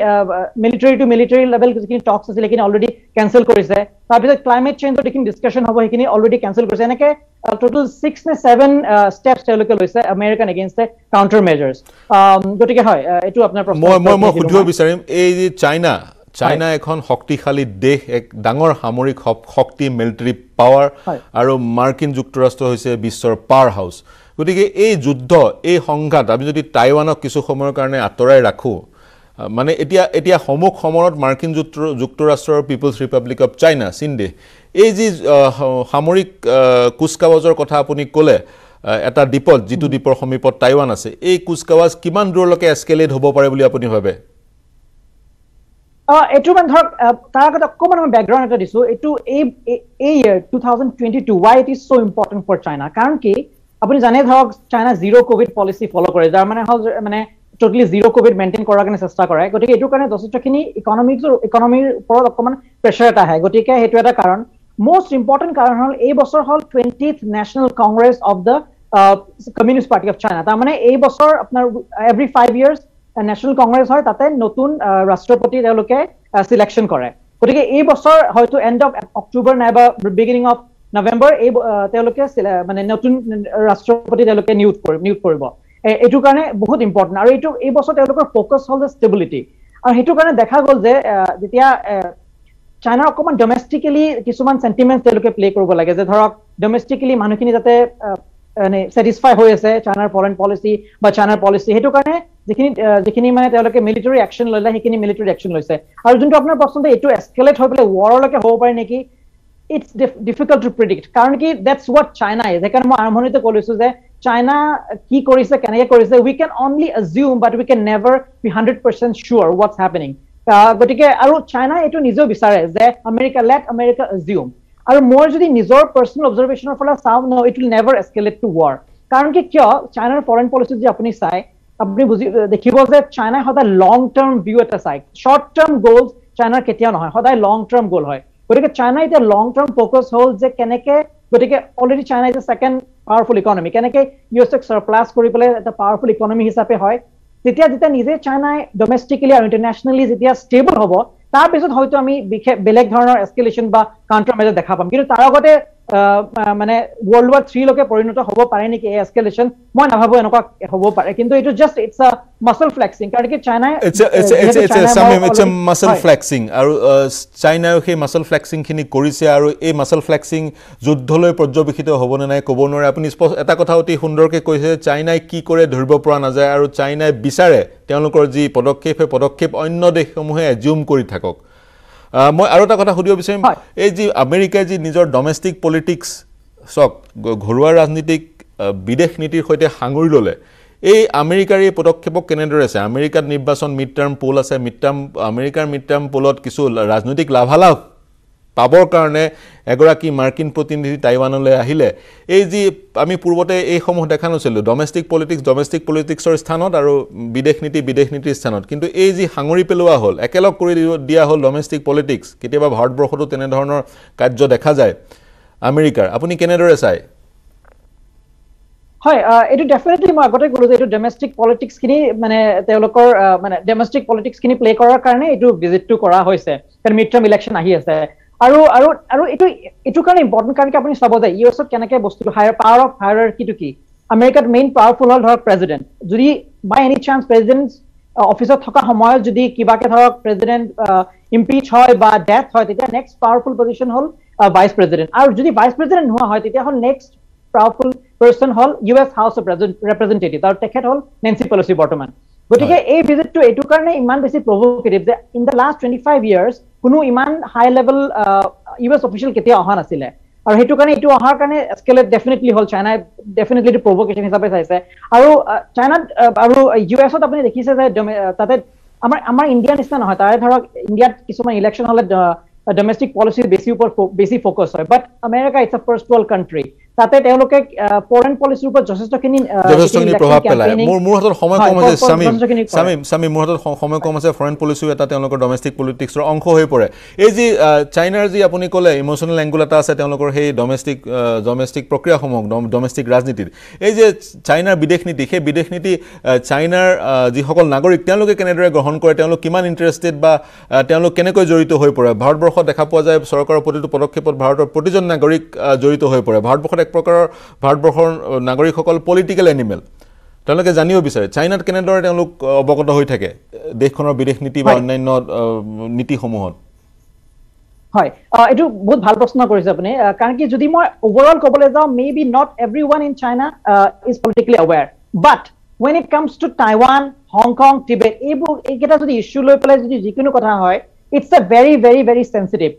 মিলিটাৰি টু মিলিটাৰি লেভেল যিখিনি টক্স আছে লেকিন অলৰেডি ক্যান্সেল কৰিছে তাৰ পিছত ক্লাইমেট চেঞ্জৰ যিখিনি ডিসকাশন হ'ব সেইখিনি অলৰেডি ক্যান্সেল কৰিছে এনেকে টোটাল 6 নে 7 স্টেপস তেওঁলোকে লৈছে আমেৰিকান এগেইনষ্ট কাউন্টাৰ মেজাৰ্স তোটিকে হয় এটো আপোনাৰ প্ৰশ্ন মই খুদিও বিচাৰিম এই যে চাইনা এখন শক্তিশালী দেশ এক ডাঙৰ সামৰিক শক্তি মিলিটাৰি পাওয়াৰ আৰু মাৰ্কিন যুক্তৰাষ্ট্ৰ হৈছে বিশ্বৰ পাওয়াৰ হাউস গতিকে এই যুদ্ধ এই সংঘাত আমি যদি টাইৱানক কিছু সময়ৰ কাৰণে আতৰাই ৰাখো মানে এতিয়া সমক সময়ত মাৰ্কিন যুক্তৰাষ্ট্ৰৰ পিপলস ৰিপাব্লিক অফ চাইনা চিনদে এই যে সামৰিক কুচকাৱাজৰ কথা আপুনি ক'লে এটা দ্বীপত যিটো দ্বীপৰ সমীপত টাইৱান আছে এই কুচকাৱাজ কিমান দূৰলৈকে এস্কেলেট হ'ব পাৰে বুলি আপুনি ভাবে এটো মান ধৰ তাগত কমন ব্যাকগ্ৰাউণ্ড এটা দিছো এটো এই ইয়াৰ 2022 why it is so important for China কাৰণ কি আপুনি জানে ধৰক China zero covid policy follow কৰে যাৰ মানে টোটালি জিৰো কোভিড মেইনটেইন কৰাৰ কাৰণে চেষ্টা কৰে গতিকে এটো কাৰণে যথেষ্টখিনি ইকোনমিৰ ওপৰত অকমান প্ৰেছাৰ এটা হয় গতিকে হেতু এটা কাৰণ মোস্ট ইম্পৰ্টেণ্ট কাৰণ হল এই বছৰ হল 20th National Congress of the Communist Party of China তাৰ মানে এই বছৰ আপোনাৰ every 5 years ন্যাশনাল কংগ্ৰেস হয় তাতে নতুন ৰাষ্ট্ৰপতি তেওঁলোকে সিলেকশন কৰে গতিকে এই বছৰ হয়তো এন্ড অফ অক্টোবৰ নাইবা বিগিনিং অফ নৱেম্বৰ এই তেওঁলোকে মানে নতুন ৰাষ্ট্ৰপতি তেওঁলোকে নিয়োগ কৰিব এটু কাৰণে বহুত ইম্পৰ্টেন্ট আৰু এটু এই বছৰ তেওঁলোকৰ ফোকাস হ'ল ষ্টেবিলিটি আৰু হেতু কাৰণে দেখা গল যে যেতিয়া চাইনা অকমান ডমেষ্টিকেলি কিছুমান সেন্টিমেন্টস তেওঁলোকে প্লে কৰিব লাগে যে ধৰক ডমেষ্টিকেলি মানুহখিনি যাতে মানে স্যাটিসফাই হৈ আছে চাইনাৰ ফৰেন পলিসি বা চাইনাৰ পলিসি হেতু কাৰণে যিখিনি মানে তেওঁলোকে মিলিটাৰি অ্যাকশন লৈলে সেইখিনি মিলিটাৰি অ্যাকশন লৈছে আৰু যোনটো আপোনাৰ প্ৰশ্নতে এটো এস্কেলেট হৈ পেলে ওয়াৰলৈকে হ'ব পাৰে নেকি ইটস ডিফিকাল্ট টু প্ৰেডিক্ট কাৰণ কি দ্যাটস হোৱাট চাইনা ইজ এখানে মই আৰম্ভণিতে কৈছো যে চাইনা কি কৰিছে কেনেকৈ কৰিছে we can only assume but we can never be 100% sure what's happening গতিকে আৰু চাইনা এটো নিজে বিচাৰে যে আমেৰিকা লেট আমেৰিকা অ্যাজিউম আৰু মোৰ যদি নিজৰ পাৰ্সোনাল অবজাৰভেশনৰ ফলা চাও ন it will never escalate to war কাৰণ কি কিয় চাইনাৰ ফৰেন পলিসি যদি আপুনি চাই আপনি দেখিব যে চাইনা সদায় লং টার্ম ভিউ এটা চাই শর্ট টার্ম গোলস চাইনাৰ কেতিয়া নহয় সদায় লং টার্ম গোল হয় গতিকে চাইনা এটা লং টার্ম ফোকাস হল যে কেনেকে গতিকে already China is second powerful economy কেনেকে ইউএছক সাৰপ্লাস কৰি পেলাই এটা পাওয়াৰফুল ইকনমি হিচাপে হয় যেতিয়া নিজে চাইনাই ডমেষ্টিকেলি আৰু ইন্টাৰনেশ্যনেলি যেতিয়া ষ্টেবল হ'ব তাৰ পিছত হয়তো আমি বেলেগ ধৰণৰ এস্কেলেশন বা কাউন্টাৰ মেজাৰ দেখা পাম কিন্তু তাৰ আগতে মানে ওয়াৰ্ল্ড ওয়াৰ 3 লকে পৰিণত হ'ব পাৰে নেকি এই এস্কেলেশন মই নাভাবো এনেকুৱা হ'ব পাৰে কিন্তু it just it's a muscle flexing কাৰণ কি China it's a muscle flexing আৰু চাইনাও সেই মাসল ফ্লেক্সিং খিনি কৰিছে আৰু এই মাসল ফ্লেক্সিং যুদ্ধলৈ পৰ্যবেক্ষিত হ'ব নে নাই ক'ব নোৱাৰে আপুনি এটা কথা অতি সুন্দৰকৈ কৈছে চাইনাই কি কৰে ধৰিব পৰা নাযায় আৰু চাইনাই বিচাৰে তেওঁলোকৰ যি পদক্ষেপ অন্য দেশসমূহে এজিউম কৰি থাকক মই আৰু এটা কথা সুধিব বিচাৰিম এই যে আমেৰিকা যে নিজৰ ডমেষ্টিক পলিটিক্স সক ঘৰুৱা ৰাজনীতিক বিদেশ নীতিৰ সৈতে হাঙুৰি ললে এই আমেৰিকাৰ এই পদক্ষেপক কেনেদৰে আছে আমেৰিকাত নিৰ্বাচন মিড টাৰ্ম পোল আছে মিড টাৰ্ম আমেৰিকাৰ মিড টাৰ্ম পোলত কিছু ৰাজনৈতিক লাভালাভ পাবৰ কাৰণে এগৰাকী মাৰ্কিন প্ৰতিনিধি টাইৱানলৈ আহিলে এই যে আমি পূৰ্বতে এই সমূহ দেখা নাছিলোঁ ডমেষ্টিক পলিটিক্সৰ স্থানত আৰু বিদেশ নীতিৰ স্থানত কিন্তু এই যে হাঙৰি পেলোৱা হল একেলগ কৰি দিয়া হল ডমেষ্টিক পলিটিক্স কেতিয়াবা ভাৰতবৰ্ষতো তেনে ধৰণৰ কাৰ্য দেখা যায় আমেৰিকাৰ আপুনি কেনেদৰে চাই হয় এটো ডেফিনেটলি মই আগতে ক'লো যে এটো ডমেষ্টিক পলিটিক্স খিনি প্লে কৰাৰ কাৰণে এটো ভিজিটটো কৰা হৈছে কাৰণ মিড টাৰ্ম ইলেকশন আহি আছে আৰু আৰু আৰু এটো কাৰণে ইম্পৰ্টেন্ট কাৰণ কি আপুনি চাব যায় ইউএছত কেনেকৈ বস্তুটো হায়াৰ পাৱাৰ অফ হায়াৰাৰ্কিটো কি আমেৰিকাত মেইন পাৱাৰফুল হল ধৰক প্ৰেজিডেণ্ট যদি বাই এনি চান্স প্ৰেজিডেণ্ট অফিচত থকা সময়ত যদি কিবাকে ধৰক প্ৰেজিডেণ্ট ইমপিচ হয় বা ডেথ হয় তেতিয়া নেক্সট পাৱাৰফুল পজিশন হল ভাইস প্ৰেজিডেণ্ট আৰু যদি ভাইস প্ৰেজিডেণ্ট হোৱা হয় তেতিয়া হল নেক্সট পাৱাৰফুল পাৰ্সন হল ইউএছ হাউস অফ ৰিপ্ৰেজেন্টেটিভ আৰু তেখেত হল নেন্সি পেলোচি বৰ্তমান গতিকে এই ভিজিটটো এটো কাৰণে ইমান বেছি প্ৰভোকেটিভ যে ইন দ্য লাষ্ট 25 ইয়াৰ্ছ কোনো ইমান হাই লেভেল ইউএছ অফিচিয়েল কেতিয়া অহা নাছিলে আৰু হেতু কাৰণে এটো অহাৰ কাৰণে এস্কেলেট ডেফিনেটলি হল চাইনা ডেফিনেটলি টু প্ৰভোকেশন হিচাপে চাইছে আৰু চাইনাত আৰু ইউএছত আপুনি দেখিছে যে তাতে আমাৰ ইণ্ডিয়াৰ নিচিনা নহয় তাৰে ধৰক ইণ্ডিয়াত কিছুমান ইলেকশন হলে ডমেষ্টিক পলিচিৰ বেছি ওপৰত বেছি ফোকাস হয় but America it's a first world country তাতে তেওঁলোকে ফৰেন পলিসিৰ ওপৰত যথেষ্টখিনি প্ৰভাৱ পেলায়। মোৰ হাতত সময় কম আছে সামিম মোৰ হাতত সময় কম আছে। ফৰেন পলিসি এটা তেওঁলোকৰ ডমেষ্টিক পলিটিক্সৰ অংশ হৈ পৰে। এই যে চাইনাৰ যে আপুনি ক'লে ইমোশনাল এংগল এটা আছে তেওঁলোকৰ সেই ডমেষ্টিক প্ৰক্ৰিয়া সমূহ ডমেষ্টিক ৰাজনীতিৰ এই যে চাইনাৰ বিদেশ নীতি চাইনাৰ যিসকল নাগৰিক তেওঁলোকে কেনেদৰে গ্ৰহণ কৰে তেওঁলোক কিমান ইন্টাৰেষ্টেড বা তেওঁলোক কেনেকৈ জড়িত হৈ পৰে। ভাৰতবৰ্ষত দেখা পোৱা যায় চৰকাৰৰ প্ৰতিটো পদক্ষেপত ভাৰতৰ প্ৰতিজন নাগৰিক জড়িত হৈ পৰে। ভাৰতবৰ্ষত प्रकार भारतवर्षर नागरिक पलिटिकल एनिमेल जानिब विचार चाइनात के अवगत हो थे देश विदेश नीति नीति समूह হয়। এটো বহুত ভাল প্রশ্ন কৰিছে আপুনি। কাৰণ কি যদি মই ওভাৰঅল ক'বলৈ যাওঁ may be not everyone in China is politically aware but when it comes to Taiwan, Hong Kong, Tibet এইকেইটা যদি ইস্যু লৈ পেলাই যদি যিকোনো কথা হয় it's a very very very sensitive.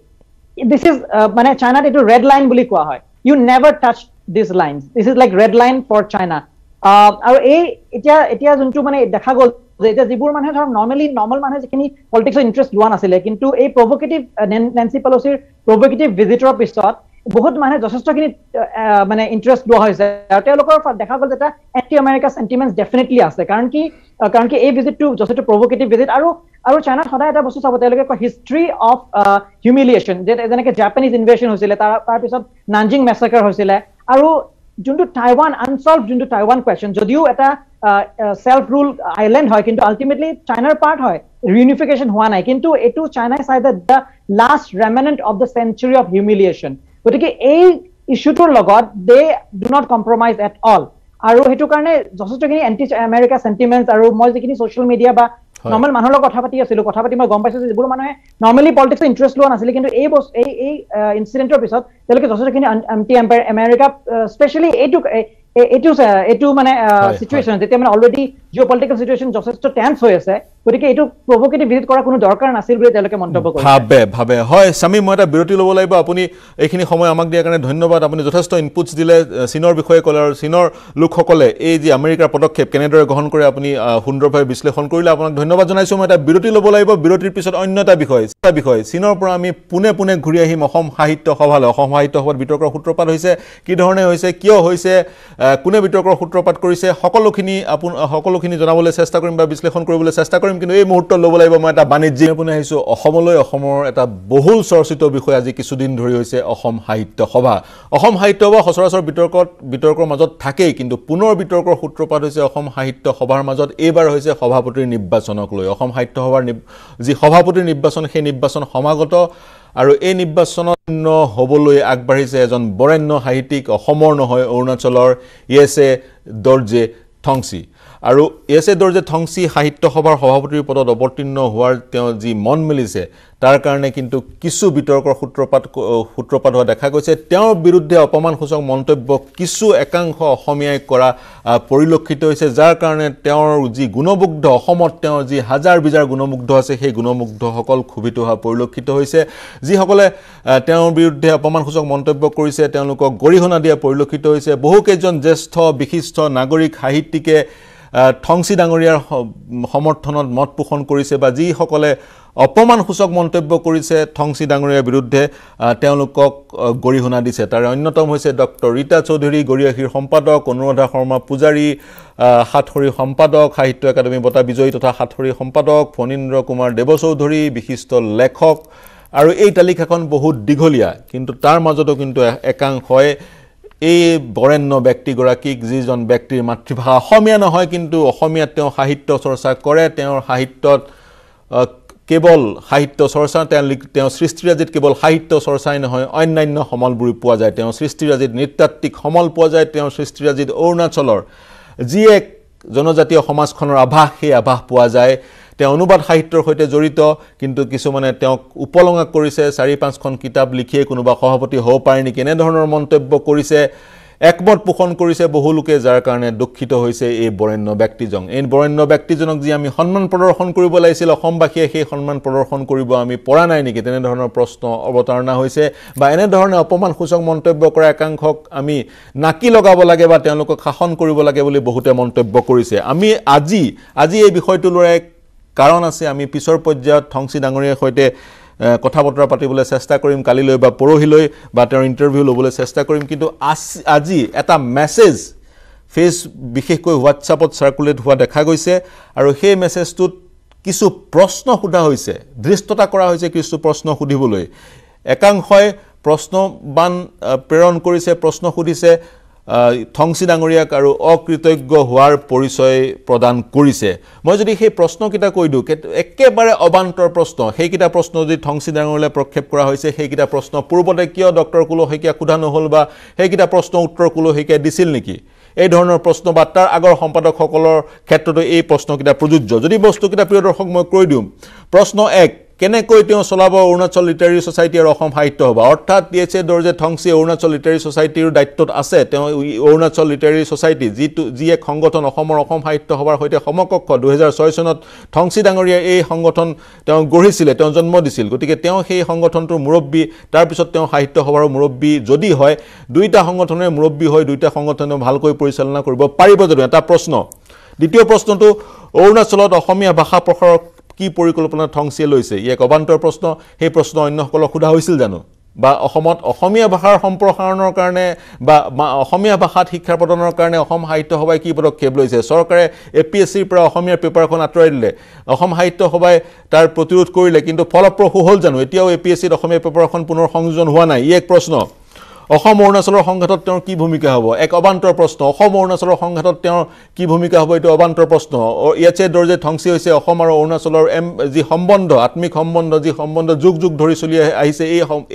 This is মানে চাইনাত এটো রেড লাইন বুলি কোৱা হয়। You never touch these lines. This is like red line for China. আৰু এই এতিয়া যোনটো মানে দেখা গ'ল যে এটা যিবোৰ মানে ধৰ নৰ্মেল মানে যিখিনি পলিটিক্সৰ ইন্টাৰেষ্ট লোৱা নাছিলে কিন্তু এই প্ৰভোকেটিভ নেন্সি পেলোচিৰ প্ৰভোকেটিভ ভিজিটৰ পিছত বহুত মানে যথেষ্টখিনি মানে ইন্টাৰেষ্ট লোৱা হৈছে আৰু তেওঁলোকৰ দেখা গ'ল যে এটা এন্টি আমেৰিকা সেন্টিমেন্টস ডেফিনেটলি আছে। কাৰণ কি এই ভিজিটটো যথেষ্ট প্ৰভোকেটিভ ভিজিট আৰু আৰু চাইনাত সদায় এটা বস্তু চাব তেওঁলোকে হিষ্ট্ৰী অফ হিউমিলিয়েশ্যন যেনেকৈ জাপানিজ ইনভেশন হৈছিলে তাৰ পিছত নানজিং মেচাকাৰ হৈছিলে আৰু যোনটো টাইৱান আনসলভ যোনটো টাইৱান কুৱেশ্যন যদিও এটা সেলফ ৰুল আইল্যান্ড হয় কিন্তু আলটিমেটলি চাইনাৰ পাৰ্ট হয় ৰিউনিফিকেশ্যন হোৱা নাই কিন্তু এইটো চাইনাই চাই the last remnant of the century of humiliation. গতিকে এই ইস্যুটোৰ লগত they do not compromise at all আৰু সেইটো কাৰণে যথেষ্টখিনি এণ্টি আমেৰিকা চেণ্টিমেণ্টছ আৰু মই যিখিনি ছ'চিয়েল মিডিয়া বা নৰ্মেল মানুহৰ লগত কথা পাতি মই গম পাইছো যে যিবোৰ মানুহে নৰ্মেলি পলিটিক্সৰ ইণ্টাৰেষ্ট লোৱা নাছিলে কিন্তু এই ইনচিডেণ্টৰ পিছত তেওঁলোকে যথেষ্টখিনি এণ্টি আমেৰিকা স্পেচিয়েলি এইটো মানে সিচুয়েশ্যন যেতিয়া মানে অলৰেডি জিঅ'পলিটিকেল সিচুয়েশ্যন যথেষ্ট টেন্স হৈ আছে গতিকে এইটো প্ৰভোকেটিভ ভিজিট কৰা কোনো দৰকাৰ নাছিল বুলি তেওঁলোকে মন্তব্য কৰে ভাবে হয়। সামিম মই এটা বিৰতি ল'ব লাগিব। আপুনি এইখিনি সময় আমাক দিয়াৰ কাৰণে ধন্যবাদ। আপুনি যথেষ্ট ইনপুটছ দিলে চীনৰ বিষয়ে ক'লে আৰু চীনৰ লোকসকলে এই যে আমেৰিকাৰ পদক্ষেপ কেনেদৰে গ্ৰহণ কৰে আপুনি সুন্দৰভাৱে বিশ্লেষণ কৰিলে আপোনাক ধন্যবাদ জনাইছোঁ। মই এটা বিৰতি ল'ব লাগিব। বিৰতিৰ পিছত অন্য এটা বিষয় চীনৰ পৰা আমি পুনে ঘূৰি আহিম অসম সাহিত্য সভালৈ। অসম সাহিত্য সভাত বিতৰ্কৰ সূত্ৰপাত হৈছে কি ধৰণে হৈছে কিয় হৈছে কোনে বিতৰ্কৰ সূত্ৰপাত কৰিছে সকলোখিনি জনাবলৈ চেষ্টা কৰিম বা বিশ্লেষণ কৰিবলৈ চেষ্টা কৰিম কিন্তু এই মুহূৰ্ত ল'ব লাগিব মই এটা বাণিজ্যিক আপুনি আহিছোঁ অসমলৈ। অসমৰ এটা বহুল চৰ্চিত বিষয় আজি কিছুদিন ধৰি হৈছে অসম সাহিত্য সভা। অসম সাহিত্য সভা সচৰাচৰ বিতৰ্কৰ মাজত থাকেই কিন্তু পুনৰ বিতৰ্কৰ সূত্ৰপাত হৈছে অসম সাহিত্য সভাৰ মাজত। এইবাৰ হৈছে সভাপতিৰ নিৰ্বাচনক লৈ। অসম সাহিত্য সভাৰ যি সভাপতিৰ নিৰ্বাচন সেই নিৰ্বাচন সমাগত আৰু এই নিৰ্বাচনত হ'বলৈ আগবাঢ়িছে এজন বৰেণ্য সাহিত্যিক অসমৰ নহয় অৰুণাচলৰ য়েছে দৰ্জে থংচি। আৰু য়েছে দৰ্জে থংচি সাহিত্য সভাৰ সভাপতিৰ পদত অৱতীৰ্ণ হোৱাৰ তেওঁ যি মন মেলিছে তাৰ কাৰণে কিন্তু কিছু বিতৰ্কৰ সূত্ৰপাত হোৱা দেখা গৈছে। তেওঁৰ বিৰুদ্ধে অপমানসূচক মন্তব্য কিছু একাংশ অসমীয়াই কৰা পৰিলক্ষিত হৈছে যাৰ কাৰণে তেওঁৰ যি গুণমুগ্ধ অসমত তেওঁৰ যি হাজাৰ বিজাৰ গুণমুগ্ধ আছে সেই গুণমুগ্ধসকল ক্ষোভিত হোৱা পৰিলক্ষিত হৈছে। যিসকলে তেওঁৰ বিৰুদ্ধে অপমানসূচক মন্তব্য কৰিছে তেওঁলোকক গৰিহণা দিয়া পৰিলক্ষিত হৈছে। বহুকেইজন জ্যেষ্ঠ বিশিষ্ট নাগৰিক সাহিত্যিকে থংচি ডাঙৰীয়াৰ সমৰ্থনত মত পোষণ কৰিছে বা যিসকলে অপমানসূচক মন্তব্য কৰিছে থংচি ডাঙৰীয়াৰ বিৰুদ্ধে তেওঁলোকক গৰিহণা দিছে। তাৰে অন্যতম হৈছে ডক্টৰ ৰীতা চৌধুৰী গৰিয়াসীৰ সম্পাদক, অনুৰাধা শৰ্মা পূজাৰী সাতসৰীৰ সম্পাদক, সাহিত্য একাডেমী বঁটা বিজয়ী তথা সাতসৰীৰ সম্পাদক ফণীন্দ্ৰ কুমাৰ দেৱচৌধুৰী বিশিষ্ট লেখক। আৰু এই তালিকাখন বহুত দীঘলীয়া কিন্তু তাৰ মাজতো কিন্তু একাংশই এই বৰেণ্য ব্যক্তিগৰাকীক যিজন ব্যক্তিৰ মাতৃভাষা অসমীয়া নহয় কিন্তু অসমীয়াত তেওঁ সাহিত্য চৰ্চা কৰে তেওঁৰ সাহিত্যত কেৱল সাহিত্য চৰ্চা তেওঁ সৃষ্টিৰাজিত কেৱল সাহিত্য চৰ্চাই নহয় অন্যান্য সমলবোৰ পোৱা যায়। তেওঁ সৃষ্টিৰাজিত নৃতাত্ত্বিক সমল পোৱা যায়। তেওঁ সৃষ্টিৰাজিত অৰুণাচলৰ যি এক জনজাতীয় সমাজখনৰ আভাস সেই আভাস পোৱা যায়। তেওঁ অনুবাদ সাহিত্যৰ সৈতে জড়িত কিন্তু কিছুমানে তেওঁক উপলঙা কৰিছে। ৪-৫খন কিতাপ লিখিয়ে কোনোবা সভাপতি হ'ব পাৰে নেকি এনেধৰণৰ মন্তব্য কৰিছে একমত পোষণ কৰিছে বহু লোকে যাৰ কাৰণে দুখিত হৈছে এই বৰেণ্য ব্যক্তিজন। এই বৰেণ্য ব্যক্তিজনক যি আমি সন্মান প্ৰদৰ্শন কৰিব লাগিছিল অসমবাসীয়ে সেই সন্মান প্ৰদৰ্শন কৰিব আমি পৰা নাই নেকি তেনেধৰণৰ প্ৰশ্ন অৱতাৰণা হৈছে বা এনেধৰণে অপমানসূচক মন্তব্য কৰা একাংশক আমি নাকি লগাব লাগে বা তেওঁলোকক শাসন কৰিব লাগে বুলি বহুতে মন্তব্য কৰিছে। আমি আজি এই বিষয়টো লৈ কাৰণ আছে আমি পিছৰ পৰ্যায়ত থংচি ডাঙৰীয়াৰ সৈতে কথা বতৰা পাতিবলৈ চেষ্টা কৰিম কালিলৈ বা পৰহিলৈ বা তেওঁৰ ইন্টাৰভিউ লবলৈ চেষ্টা কৰিম কিন্তু আজি এটা মেছেজ ফেচ বিশেষকৈ WhatsAppত সাৰ্কুলেট হোৱা দেখা গৈছে আৰু সেই মেছেজটোত কিছু প্ৰশ্ন সোধা হৈছে দৃষ্টতা কৰা হৈছে কিছু প্ৰশ্ন সুধিবলৈ একাংশই প্ৰশ্নবান প্ৰেৰণ কৰিছে প্ৰশ্ন সুধিছে থংসি ডাঙৰিয়াক আৰু অকৃতজ্ঞ হোৱাৰ পৰিচয় প্ৰদান কৰিছে মই যদি সেই প্ৰশ্ন কিটা কৈ দু একেবাৰে অবান্তৰ প্ৰশ্ন সেই কিটা প্ৰশ্ন যদি থংসি ডাঙৰিয়ালৈ প্ৰক্ষেপ কৰা হৈছে সেই কিটা প্ৰশ্ন পূৰ্বতে কিয় ডক্টৰ কুলো হেকিয়া কুধা নহল বা সেই কিটা প্ৰশ্ন উত্তৰ কুলো হেকিয়া দিছিল নেকি এই ধৰণৰ প্ৰশ্ন বাটৰ আগৰ সম্পাদকসকলৰ ক্ষেত্ৰটো এই প্ৰশ্ন কিটা প্ৰযোজ্য যদি বস্তু কিটা প্ৰিয় দৰ্শক মই কৈ দিম প্ৰশ্ন 1 কেনেকৈ তেওঁ চলাব অৰুণাচল লিটাৰেৰী সোসাইটি আৰু অসম সাহিত্য সভা অৰ্থাৎ টিএচএ দৰ্জে থংসি অৰুণাচল লিটাৰেৰী সোসাইটিৰ দায়িত্বত আছে তেওঁ অৰুণাচল লিটাৰেৰী সোসাইটি যি এক সংগঠন অসমৰ অসম সাহিত্য সভাৰ সৈতে সমকক্ষ 2006 চনত থংসি ডাঙৰিয়া এই সংগঠন তেওঁ গঢ়িছিল তেওঁ জন্ম দিছিল গতিকে তেওঁ সেই সংগঠনটোৰ মুৰব্বী তাৰ পিছত তেওঁ সাহিত্য সভাৰ মুৰব্বী যদি হয় দুইটা সংগঠনৰ মুৰব্বী হয় দুইটা সংগঠন ভালকৈ পৰিচালনা কৰিব পাৰিব যদিও এটা প্ৰশ্ন দ্বিতীয় প্ৰশ্নটো অৰুণাচলত অসমীয়া ভাষা প্ৰসাৰক কি পৰিকল্পনা থংসিয়ে লৈছে এক অবান্তৰ প্ৰশ্ন সেই প্ৰশ্ন অন্যসকল খুদা হৈছিল জানো বা অসমত অসমীয়া ভাষাৰ সম্প্ৰসাৰণৰ কাৰণে বা অসমীয়া ভাষাত শিক্ষা প্ৰদানৰ কাৰণে অসম সাহিত্য সভাই কি পদক্ষেপ লৈছে চৰকাৰে এপিএছসিৰ পৰা অসমীয়া পেপাৰখন আঁতৰাই দিলে অসম সাহিত্য সভাই তাৰ প্ৰতিৰোধ কৰিলে কিন্তু ফলপ্ৰসূ হ'ল জানো এতিয়াও এপিএছসিৰ অসমীয়া পেপাৰখন পুনৰ সংযোজন হোৱা নাই এক প্ৰশ্ন অসম অৰুণাচলৰ সংঘাতত তেওঁৰ কি ভূমিকা হ'ব এক অবান্তৰ প্ৰশ্ন অসম অৰুণাচলৰ সংঘাতত তেওঁৰ কি ভূমিকা হ'ব এটা অবান্তৰ প্ৰশ্ন ইয়াছে দৰ্জে থংসি হৈছে অসম আৰু অৰুণাচলৰ যি সম্বন্ধ আত্মিক সম্বন্ধ যি সম্বন্ধ যুগ যুগ ধৰি চলি আহিছে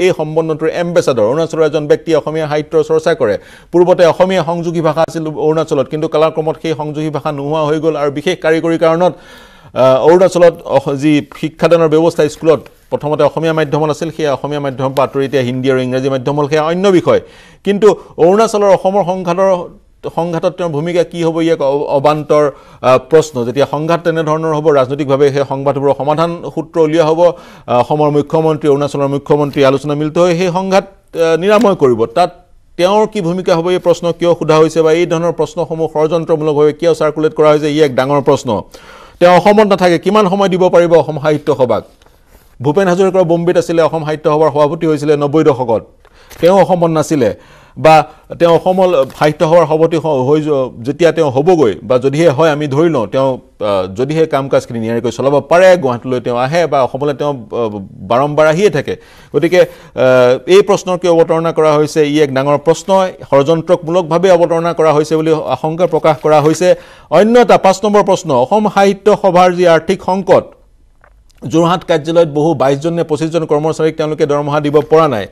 এই সম্বন্ধটোৰ এম্বেছাডৰ অৰুণাচলৰ এজন ব্যক্তি অসমীয়া সাহিত্যৰ চৰ্চা কৰে পূৰ্বতে অসমীয়া সংযোগী ভাষা আছিল অৰুণাচলত কিন্তু কালাক্ৰমত সেই সংযোগী ভাষা নোহোৱা হৈ গ'ল আৰু বিশেষ কাৰিকৰী কাৰণত অৰুণাচলত যি শিক্ষাদানৰ ব্যৱস্থা স্কুলত প্ৰথমতে অসমীয়া মাধ্যমত আছিল সেই অসমীয়া মাধ্যম পাতৰিতে হিন্দী আৰু ইংৰাজী মাধ্যমত সেই অন্য বিষয় কিন্তু অৰুণাচলৰ অসমৰ সংঘাতত তেওঁৰ ভূমিকা কি হ'ব ইয়াক অবান্তৰ প্ৰশ্ন যেতিয়া সংঘাত তেনে ধৰণৰ হ'ব ৰাজনৈতিকভাৱে সেই সংঘাতবোৰ সমাধান সূত্ৰ উলিয়া হ'ব অসমৰ মুখ্যমন্ত্ৰী অৰুণাচলৰ মুখ্যমন্ত্ৰী আলোচনা মিলিত হৈ সেই সংঘাত নিৰাময় কৰিব তাত তেওঁৰ কি ভূমিকা হ'ব এই প্ৰশ্ন কিয় সোধা হৈছে বা এই ধৰণৰ প্ৰশ্নসমূহ ষড়যন্ত্ৰমূলকভাৱে কিয় সাৰ্কুলেট কৰা হৈছে ই এক ডাঙৰ প্ৰশ্ন তেওঁ অসমত নাথাকে কিমান সময় দিব পাৰিব অসম সাহিত্য সভাক ভূপেন হাজৰিকাৰ বম্বেত আছিল অসম সাহিত্য সভাৰ সভাপতি হৈছিল 90 দশকত তেওঁ অসমত নাছিলে বা তেওঁ অসম সাহিত্য সভাৰ সভাপতি হৈ যেতিয়া তেওঁ হ'বগৈ বা যদিহে হয় আমি ধৰি লওঁ তেওঁ যদিহে কামকাজখিনি নিয়াৰিকৈ চলাব পাৰে গুৱাহাটীলৈ তেওঁ আহে বা অসমলৈ তেওঁ বাৰম্বাৰ আহিয়ে থাকে গতিকে এই প্ৰশ্নৰ কি অৱতাৰণা কৰা হৈছে ই এক ডাঙৰ প্ৰশ্ন ষড়যন্ত্ৰকমূলকভাৱে অৱতাৰণা কৰা হৈছে বুলি আশংকা প্ৰকাশ কৰা হৈছে অন্য এটা 5 নম্বৰ প্ৰশ্ন অসম সাহিত্য সভাৰ যি আৰ্থিক সংকট জোৰহাট কাৰ্যালয়ত বহু 22 জন নে 25 জন কৰ্মচাৰীক তেওঁলোকে দৰমহা দিব পৰা নাই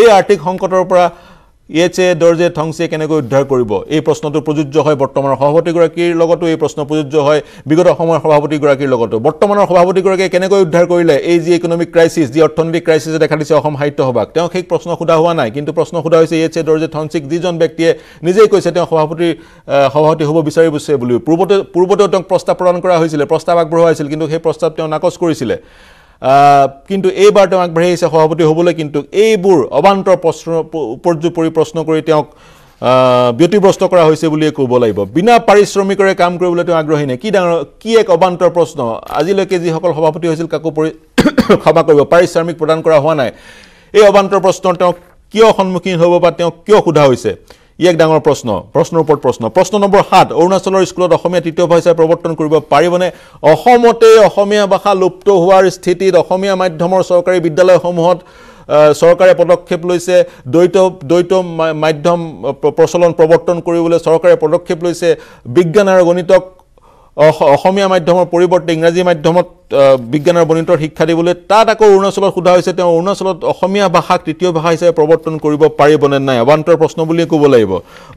এই আৰ্থিক সংকটৰ পৰা ইয়েছে দৰ্জে থংসিয়ে কেনেকৈ উদ্ধাৰ কৰিব এই প্ৰশ্নটো প্ৰযোজ্য হয় বৰ্তমানৰ সভাপতি গৰাকীৰ লগতো এই প্ৰশ্ন প্ৰযোজ্য হয় বিগত সময়ৰ সভাপতি গৰাকীৰ লগতো বৰ্তমানৰ সভাপতি গৰাকীয়ে কেনেকৈ উদ্ধাৰ কৰিলে এই যি ইকোনমিক ক্ৰাইসিস যি অৰ্থনৈতিক ক্ৰাইসিসে দেখা দিছে অসম সাহিত্য সভাক তেওঁ সেই প্ৰশ্ন সোধা হোৱা নাই কিন্তু প্ৰশ্ন সোধা হৈছে ইয়েছে দৰ্জে থংসিক যিজন ব্যক্তিয়ে নিজেই কৈছে তেওঁ সভাপতি হ'ব বিচাৰিছে বুলি পূৰ্বতে তেওঁ প্ৰস্তাৱ প্ৰদান কৰা হৈছিল প্ৰস্তাৱ আগবঢ়োৱা হৈছিল কিন্তু সেই প্ৰস্তাৱ তেওঁ নাকচ কৰিছিল কিন্তু এইবাৰ তেওঁ আগবাঢ়ি আহিছে সভাপতি হ'বলৈ কিন্তু এইবোৰ অবান্তৰ প্ৰশ্ন উপৰ্যুপৰি প্ৰশ্ন কৰি তেওঁক ব্যতিব্ৰস্ত কৰা হৈছে বুলিয়ে ক'ব লাগিব বিনা পাৰিশ্ৰমিকৰে কাম কৰিবলৈ তেওঁ আগ্ৰহী নে কি এক অবান্তৰ প্ৰশ্ন আজিলৈকে যি সকল সভাপতি হৈছিল কাকো ক্ষমা কৰিব পাৰিশ্ৰমিক প্ৰদান কৰা হোৱা নাই এই অবান্তৰ প্ৰশ্ন তেওঁ কিয় সন্মুখীন হ'ব বা তেওঁ কিয় সোধা হৈছে ই এক ডাঙৰ প্ৰশ্ন প্ৰশ্নৰ ওপৰত প্ৰশ্ন প্ৰশ্ন নম্বৰ 7 অৰুণাচলৰ স্কুলত অসমীয়া তৃতীয় ভাষা প্ৰৱৰ্তন কৰিব পাৰিবনে অসমতে অসমীয়া ভাষা লুপ্ত হোৱাৰ স্থিতিত অসমীয়া মাধ্যমৰ চৰকাৰী বিদ্যালয়সমূহত চৰকাৰে পদক্ষেপ লৈছে দ্বৈত মাধ্যম প্ৰচলন প্ৰৱৰ্তন কৰিবলৈ চৰকাৰে পদক্ষেপ লৈছে বিজ্ঞান আৰু গণিতক অসমীয়া মাধ্যমৰ পৰিৱৰ্তে ইংৰাজী মাধ্যমত বিজ্ঞান আৰু গণিতৰ শিক্ষা দিবলৈ তাত আকৌ অৰুণাচলত সোধা হৈছে তেওঁ অৰুণাচলত অসমীয়া ভাষাক তৃতীয় ভাষা হিচাপে প্ৰৱৰ্তন কৰিব পাৰিবনে নাই অবান্তৰ প্ৰশ্ন বুলি ক'ব লাগিব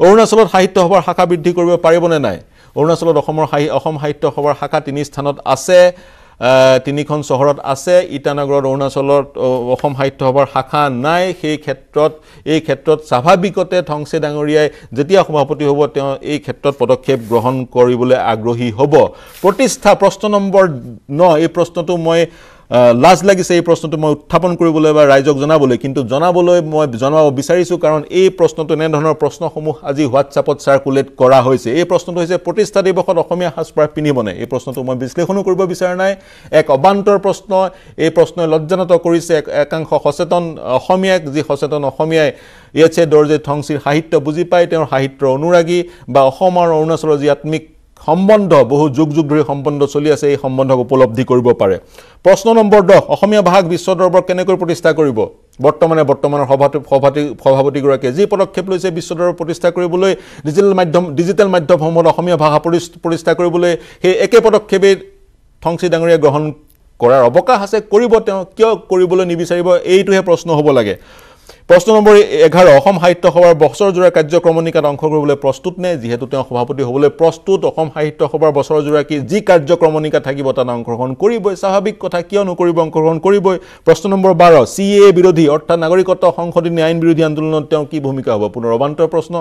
অৰুণাচলত সাহিত্য সভাৰ শাখা বৃদ্ধি কৰিব পাৰিবনে নাই অৰুণাচলত অসম সাহিত্য সভাৰ শাখা 3 স্থানত আছে তিনিখন চহৰত আছে ইটানগৰত অৰুণাচলৰ অসম সাহিত্য সভাৰ শাখা নাই সেই ক্ষেত্ৰত এই ক্ষেত্ৰত স্বাভাৱিকতে থংসি ডাঙৰিয়াই যেতিয়া সভাপতি হ'ব তেওঁ এই ক্ষেত্ৰত পদক্ষেপ গ্ৰহণ কৰিবলৈ আগ্ৰহী হ'ব প্ৰতিষ্ঠা প্ৰশ্ন নম্বৰ 9 এই প্ৰশ্নটো মই Last like say proston to Tapon Kuribuleva, Rizok Zonabole, into Zonabolo, Zonabo Bissarisu, Karan, a proston to Nandon Prosno Homo, Azi, WhatsApp circulate Korahoise, a proston to a protesta de Bohomia has Pinibone, a proston to Mobislehon Kurbo Bissarnai, a Cobantor Prosno, a prosno Lodjanato Coris, a Kan Hoseton, Homiak, the Hoseton Homia, Yache Dorje Tongsi, Hahito Buzipite, or Hahitro Nuragi, Ba Homer or Nasroziatmic. সম্বন্ধ বহু যুগ যুগ ধরে সম্বন্ধ চলি আছে এই সম্বন্ধক উপলব্ধি কৰিব পাৰে প্ৰশ্ন নম্বৰ 10 অসমীয়া ভাষাক বিশ্ব দৰবাৰ কেনেকৈ প্ৰতিষ্ঠা কৰিব বৰ্তমানৰ সভাপতি গৰাকীয়ে যি পদক্ষেপ লৈছে বিশ্ব দৰবাৰ প্ৰতিষ্ঠা কৰিবলৈ ডিজিটেল মাধ্যম সমূহত অসমীয়া ভাষা প্ৰতিষ্ঠা কৰিবলৈ সেই একে পদক্ষেপে থংসি ডাঙৰীয়া গ্ৰহণ কৰাৰ অৱকাশ আছে কৰিব তেওঁ কিয় কৰিবলৈ নিবিচাৰিব এইটোহে প্ৰশ্ন হ'ব লাগে प्रश्न नम्बर 11 অসম সাহিত্য সভাৰ বছৰ জোৰা কাৰ্যক্ৰমনিকাত অংশগ্ৰহণলৈ প্ৰস্তুত নে যেহেতু তেওঁ সভাপতি হ'বলৈ প্ৰস্তুত অসম সাহিত্য সভাৰ বছৰ জোৰা কি যি কাৰ্যক্ৰমনিকা থাকিব তা অংশগ্ৰহণ কৰিবই স্বাভাৱিক কথা কিয় নকৰিব অংশগ্ৰহণ কৰিবই প্ৰশ্ন নম্বৰ 12 সিএ বিৰোধী অৰ্থাৎ নাগৰিকত্ব সংশোধনী আইন বিৰোধী আন্দোলনত তেওঁ কি ভূমিকা হ'ব পুনৰ অবান্তৰ প্ৰশ্ন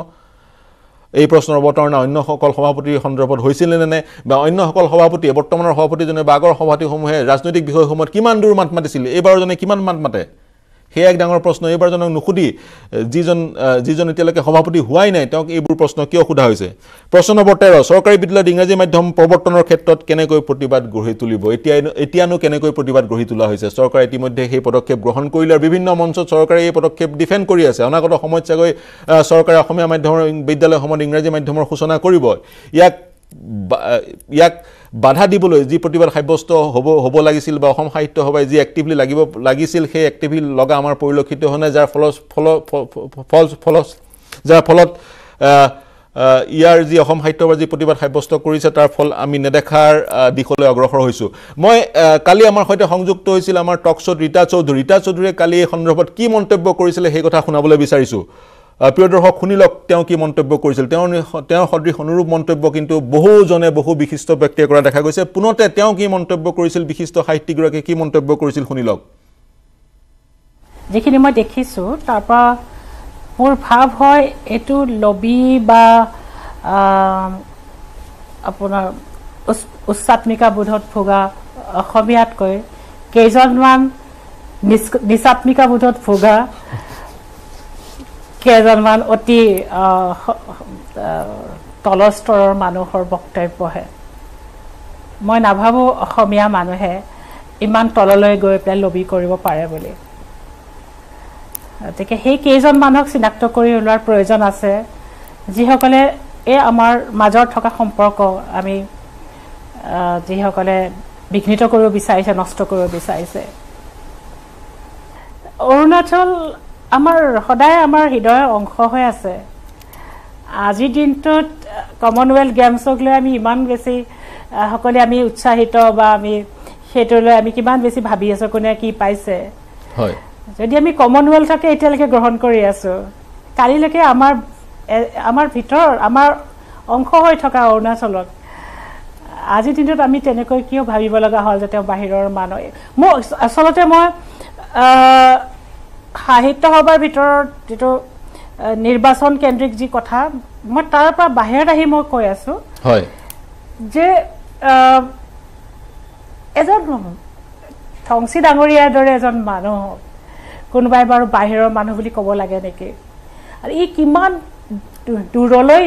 এই প্ৰশ্নৰ বতৰণা অন্য সকল সভাপতি সন্দৰ্ভত হৈছিল নে বা অন্য সকল সভাপতি বৰ্তমানৰ সভাপতি জনে বাগৰ সভাপতি সমূহে ৰাজনৈতিক বিষয়সমূহত কিমান দূৰ মাত মাতিছিল এইবাৰ জনে কিমান মাত মাতে हे एक डांगर प्रश्न एबार जन नुखुदी जी जन इतेलके सभापति हुआई नै तक एबुर प्रश्न कियो खुदा होइसे प्रश्न नम्बर 13 सरकारी बिदल इंग्रजी माध्यम प्रवर्तनर क्षेत्रत केनेকৈ प्रतिवाद গঢ়ি তুলিব এতিয়ানো কেনেকৈ প্ৰতিবাদ গঢ়ি তোলা হৈছে সৰকাৰ ইতিমধ্যে সেই পদক্ষেপ গ্ৰহণ কৰিলে বিভিন্ন মঞ্চত সৰকাৰে এই পদক্ষেপ ডিফেন্ড কৰি আছে অনাগত সময়ত চাগৈ সৰকাৰে অসমীয়া মাধ্যমৰ বিদ্যালয় সমত ইংৰাজী মাধ্যমৰ ঘোষণা কৰিব ইয়াক বাধা দিবলৈ যি প্ৰতিবাদ সাব্যস্ত হ'ব লাগিছিল বা অসম সাহিত্য সভাই যি এক্টিভলি লাগিব লাগিছিল সেই এক্টিভি লগা আমাৰ পৰিলক্ষিত হনে যাৰ ফলত ইয়াৰ যি অসম সাহিত্য সভাৰ যি প্ৰতিবাদ সাব্যস্ত কৰিছে তাৰ ফল আমি নেদেখাৰ দিশলৈ অগ্ৰসৰ হৈছো মই কালি আমাৰ হৈতে সংযুক্ত হৈছিল আমাৰ টকশট ৰীতা চৌধুৰীয়ে কালি এই সন্দৰ্ভত কি মন্তব্য কৰিছিল সেই কথা শুনাবলৈ বিচাৰিছো Piotr Hokunilok, Tanki Montebo Corsil, Town Hodri Honuru Montebo into Bohozone, Bohu Bihisto Bacteria, Hagos, Punota, Tanki Montebo Corsil, Bihisto, High Tigraki, Montebo Corsil Hunilok. Jekinima de Kisu, Tapa, more Pavhoi, Etu, Lobby, Ba Upon Usapmika Budhot Puga, Hobiatko, Kazonman, Nisapmika Budhot Puga. কেজনমান অতি তলস্তৰৰ মানুহৰ বক্তব্য হে মই নাভাবো অসমীয়া মানুহে ইমান তললৈ গৈ প্লে লবি কৰিব পাৰে বুলি তেকে সেই কেজন মানুহক চিনাক্ত কৰি ওলাৰ প্ৰয়োজন আছে যিসকলে এই আমাৰ মাজৰ থকা সম্পৰ্ক আমি যিসকলে বিঘ্নিত কৰিব বিচাৰিছে নষ্ট কৰিব বিচাৰিছে অৰুণাচল আমাৰ সদায় আমাৰ হৃদয় অংশ হৈ আছে আজি দিনটোত কমনৱেল গেমছক লৈ আমি ইমান বেছি সকলে আমি উৎসাহিত বা আমি হেতলৈ আমি কিমান বেছি ভাবি আছো কোনে কি পাইছে হয় যদি আমি কমনৱেল থাকে এতিয়ালৈকে গ্ৰহণ কৰি আছো কালিলৈকে আমাৰ আমাৰ ভিতৰ আমাৰ অংশ হৈ থকা অৰুণাচলক আজি দিনটোত আমি তেনেকৈ কিয় ভাবিব লগা হ'ল যেতে বাহিৰৰ মানুহ মই আসলতে মই সাহিত্য সভাৰ ভিতৰত যেটো নিৰ্বাচন কেন্দ্ৰিক যি কথা মই তাৰ পৰা বাহিৰত আহি মই কৈ আছো হয় যে এজন থংসি ডাঙৰীয়াৰ দৰে এজন মানুহ কোনবাই বাৰু বাহিৰৰ মানুহ বুলি ক'ব লাগে নেকি আৰু ই কিমান দূৰলৈ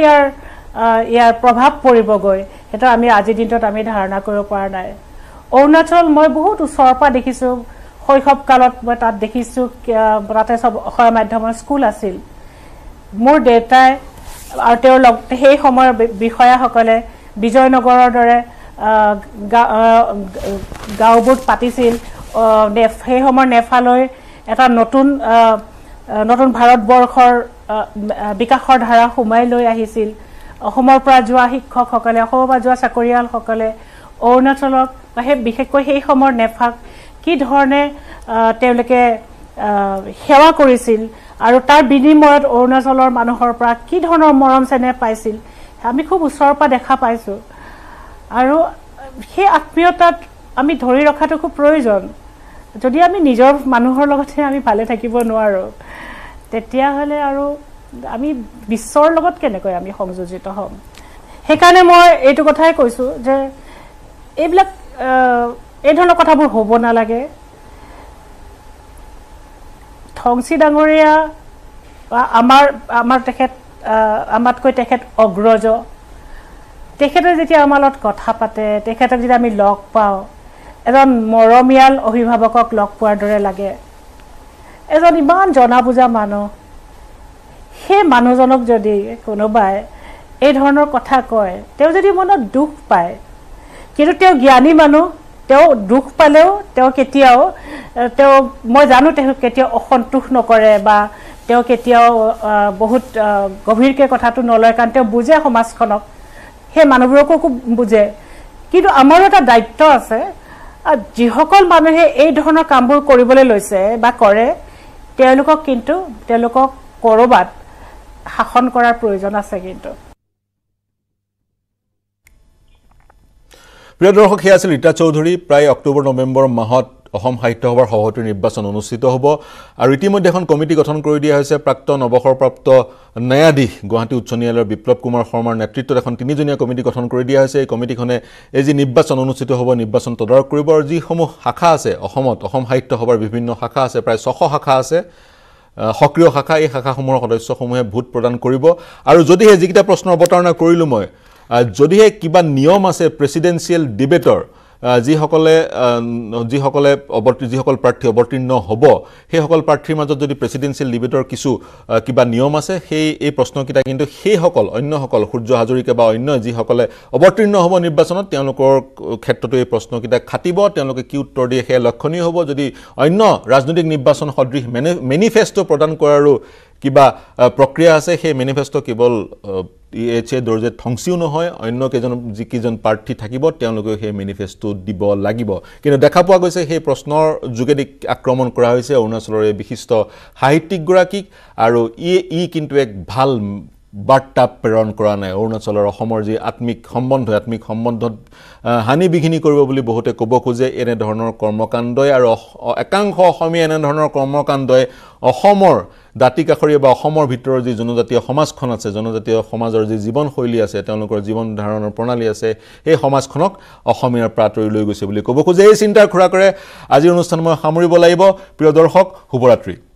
ইয়াৰ প্ৰভাৱ পৰিব গৈ এটা আমি আজি দিনত আমি ধাৰণা কৰিব পৰা নাই অৰুণাচল মই বহুত ওচৰৰ পৰা দেখিছো কৈখব কালত মই তাত দেখিছো বৰাতে সব অসম মাধ্যমৰ স্কুল আছিল মোৰ ডেটাই আৰু তেওঁৰ সেই সময়ৰ বিষয়াসকলে বিজয়নগৰৰ দৰে গাঁওবোৰত পাতিছিল সেই সময়ৰ নেফালৈ এটা নতুন ভাৰতবৰ্ষৰ বিকাশৰ ধাৰা সোমাই লৈ আহিছিল অসমৰ পৰা যোৱা শিক্ষকসকলে অসমৰ পৰা যোৱা চাকৰিয়ালসকলে অৰুণাচলক বিশেষকৈ সেই সময়ৰ নেফাক কি ধৰণে তেওঁলোকে সেৱা কৰিছিল আৰু তাৰ বিনিময়ত অৰুণাচলৰ মানুহৰ পৰা কি ধৰণৰ মৰম চেনেহ পাইছিল আমি খুব উছৰৰ পৰা দেখা পাইছো আৰু সেই আত্মীয়তাত আমি ধৰি ৰখাটো খুব প্ৰয়োজন যদি আমি নিজৰ মানুহৰ লগতে আমি ভালে থাকিব নোৱাৰো তেতিয়া হলে আৰু আমি বিশ্বৰ লগত কেনেকৈ আমি সংযোজিত হ'ম সেইকাৰণে মই এইটো কথাই কৈছো যে এইবিলাক এই ধৰণৰ কথাবোৰ হ'ব নালাগে থংসি ডাঙৰীয়া আমাৰ আমাৰ তেখেত আমাতকৈ তেখেত অগ্ৰজ তেখেতে যেতিয়া আমাৰ লগত কথা পাতে তেখেতক যেতিয়া আমি লগ পাও এজন মৰমিয়াল অভিভাৱকক লগ পোৱাৰ দৰে লাগে এজন ইমান জনাবুজা মানুহ হে মানুহজনক যদি কোনোবাই এই ধৰণৰ কথা কয় তেও যদি মনত দুখ পায় কিন্তু তেও জ্ঞানী মানুহ তেও দুখ পালেও তেও কেতিয়াও তেও মই জানো তেও কেতিয়া অসন্তোষ নকৰে বা তেও কেতিয়াও বহুত গভীৰকে কথাটো নলয় কাৰণ তেও বুজে সমাজখনক হে মানুহবোৰকো খুব বুজে কিন্তু আমাৰ এটা দায়িত্ব আছে যিসকল মানুহে এই ধৰণৰ কামবোৰ কৰিবলৈ লৈছে বা কৰে তেওঁলোকক কিন্তু তেওঁলোকক কৰবাত শাসন কৰাৰ প্ৰয়োজন আছে কিন্তু প্ৰিয় দৰ্শক হিয়া আছিল ৰীতা চৌধুৰী প্ৰায় অক্টোবৰ নৱেম্বৰ মাহত অসম সাহিত্য সভাৰ সভাপতি নিৰ্বাচন অনুষ্ঠিত হ'ব আৰু ইতিমধ্যে এখন কমিটি গঠন কৰি দিয়া হৈছে প্ৰাক্তন অৱসৰপ্ৰাপ্ত ন্যায়াধীশ গুৱাহাটী উচ্চ ন্যায়ালয়ৰ বিপ্লৱ কুমাৰ শৰ্মাৰ নেতৃত্বত এখন তিনিজনীয়া কমিটি গঠন কৰি দিয়া হৈছে এই কমিটিখনে এই যে নিৰ্বাচন অনুষ্ঠিত হ'ব নিৰ্বাচন তদাৰক কৰিব আৰু যিসমূহ শাখা আছে অসমত অসম সাহিত্য সভাৰ বিভিন্ন শাখা আছে প্ৰায় ৬০০ শাখা আছে সক্ৰিয় শাখা এই শাখাসমূহৰ সদস্যসমূহে ভোট প্ৰদান কৰিব আৰু যদিহে যিকিটা প্ৰশ্ন অৱতাৰণা কৰিলো মই যদিহে কিবা নিয়ম আছে প্ৰেসিডেন্সিয়েল ডিবেটৰ যিসকলে যিসকল প্ৰাৰ্থী অৱতীৰ্ণ হ'ব সেই সকল প্ৰাৰ্থীৰ মাজত যদি প্ৰেসিডেন্সিয়েল ডিবেটৰ কিছু কিবা নিয়ম আছে সেই এই প্ৰশ্নকিটা কিন্তু সেই সকল অন্যসকল সূৰ্য হাজৰিকা বা অন্য যিসকলে অৱতীৰ্ণ হ'ব নিৰ্বাচনত তেওঁলোকৰ ক্ষেত্ৰটো এই প্ৰশ্নকিটা খাটিব তেওঁলোকে কি উত্তৰ দিয়ে সেই লক্ষণীয় হ'ব যদি অন্য ৰাজনৈতিক নিৰ্বাচন সদৃশ মেনিফেষ্টো প্ৰদান কৰাৰো কিবা প্ৰক্ৰিয়া আছে সেই মেনিফেষ্টো কেৱল এছে দৰজে থংসিও নহয় অন্য কেজন প্ৰাৰ্থী থাকিব তেওঁলোকে সেই মেনিফেষ্টো দিব লাগিব কিন্তু দেখা পোৱা গৈছে সেই প্ৰশ্নৰ যোগেদি আক্ৰমণ কৰা হৈছে অৰুণাচলৰ এই বিশিষ্ট সাহিত্যিক গৰাকীক আৰু ই কিন্তু এক ভাল বাৰ্তা প্ৰেৰণ কৰা নাই অৰুণাচলৰ অসমৰ যি আত্মিক সম্বন্ধত হানি বিঘিনি কৰিব বুলি বহুতে ক'ব খোজে এনে ধৰণৰ কৰ্মকাণ্ডই আৰু একাংশ অসমীয়া এনে ধৰণৰ কৰ্মকাণ্ডই অসমৰ দাতি কাখৰীয়া বা অসমৰ ভিতৰৰ যি জনজাতীয় সমাজখন আছে জনজাতীয় সমাজৰ যি জীৱনশৈলী আছে তেওঁলোকৰ জীৱন ধাৰণৰ প্ৰণালী আছে এই সমাজখনক অসমীয়াৰ প্ৰাতৰি লৈ গৈছে বুলি ক'ব খোজে এই চিন্তাৰ খোৰা কৰে আজিৰ অনুষ্ঠান মই সামৰিব লাগিব প্ৰিয় দৰ্শক শুভৰাত্ৰি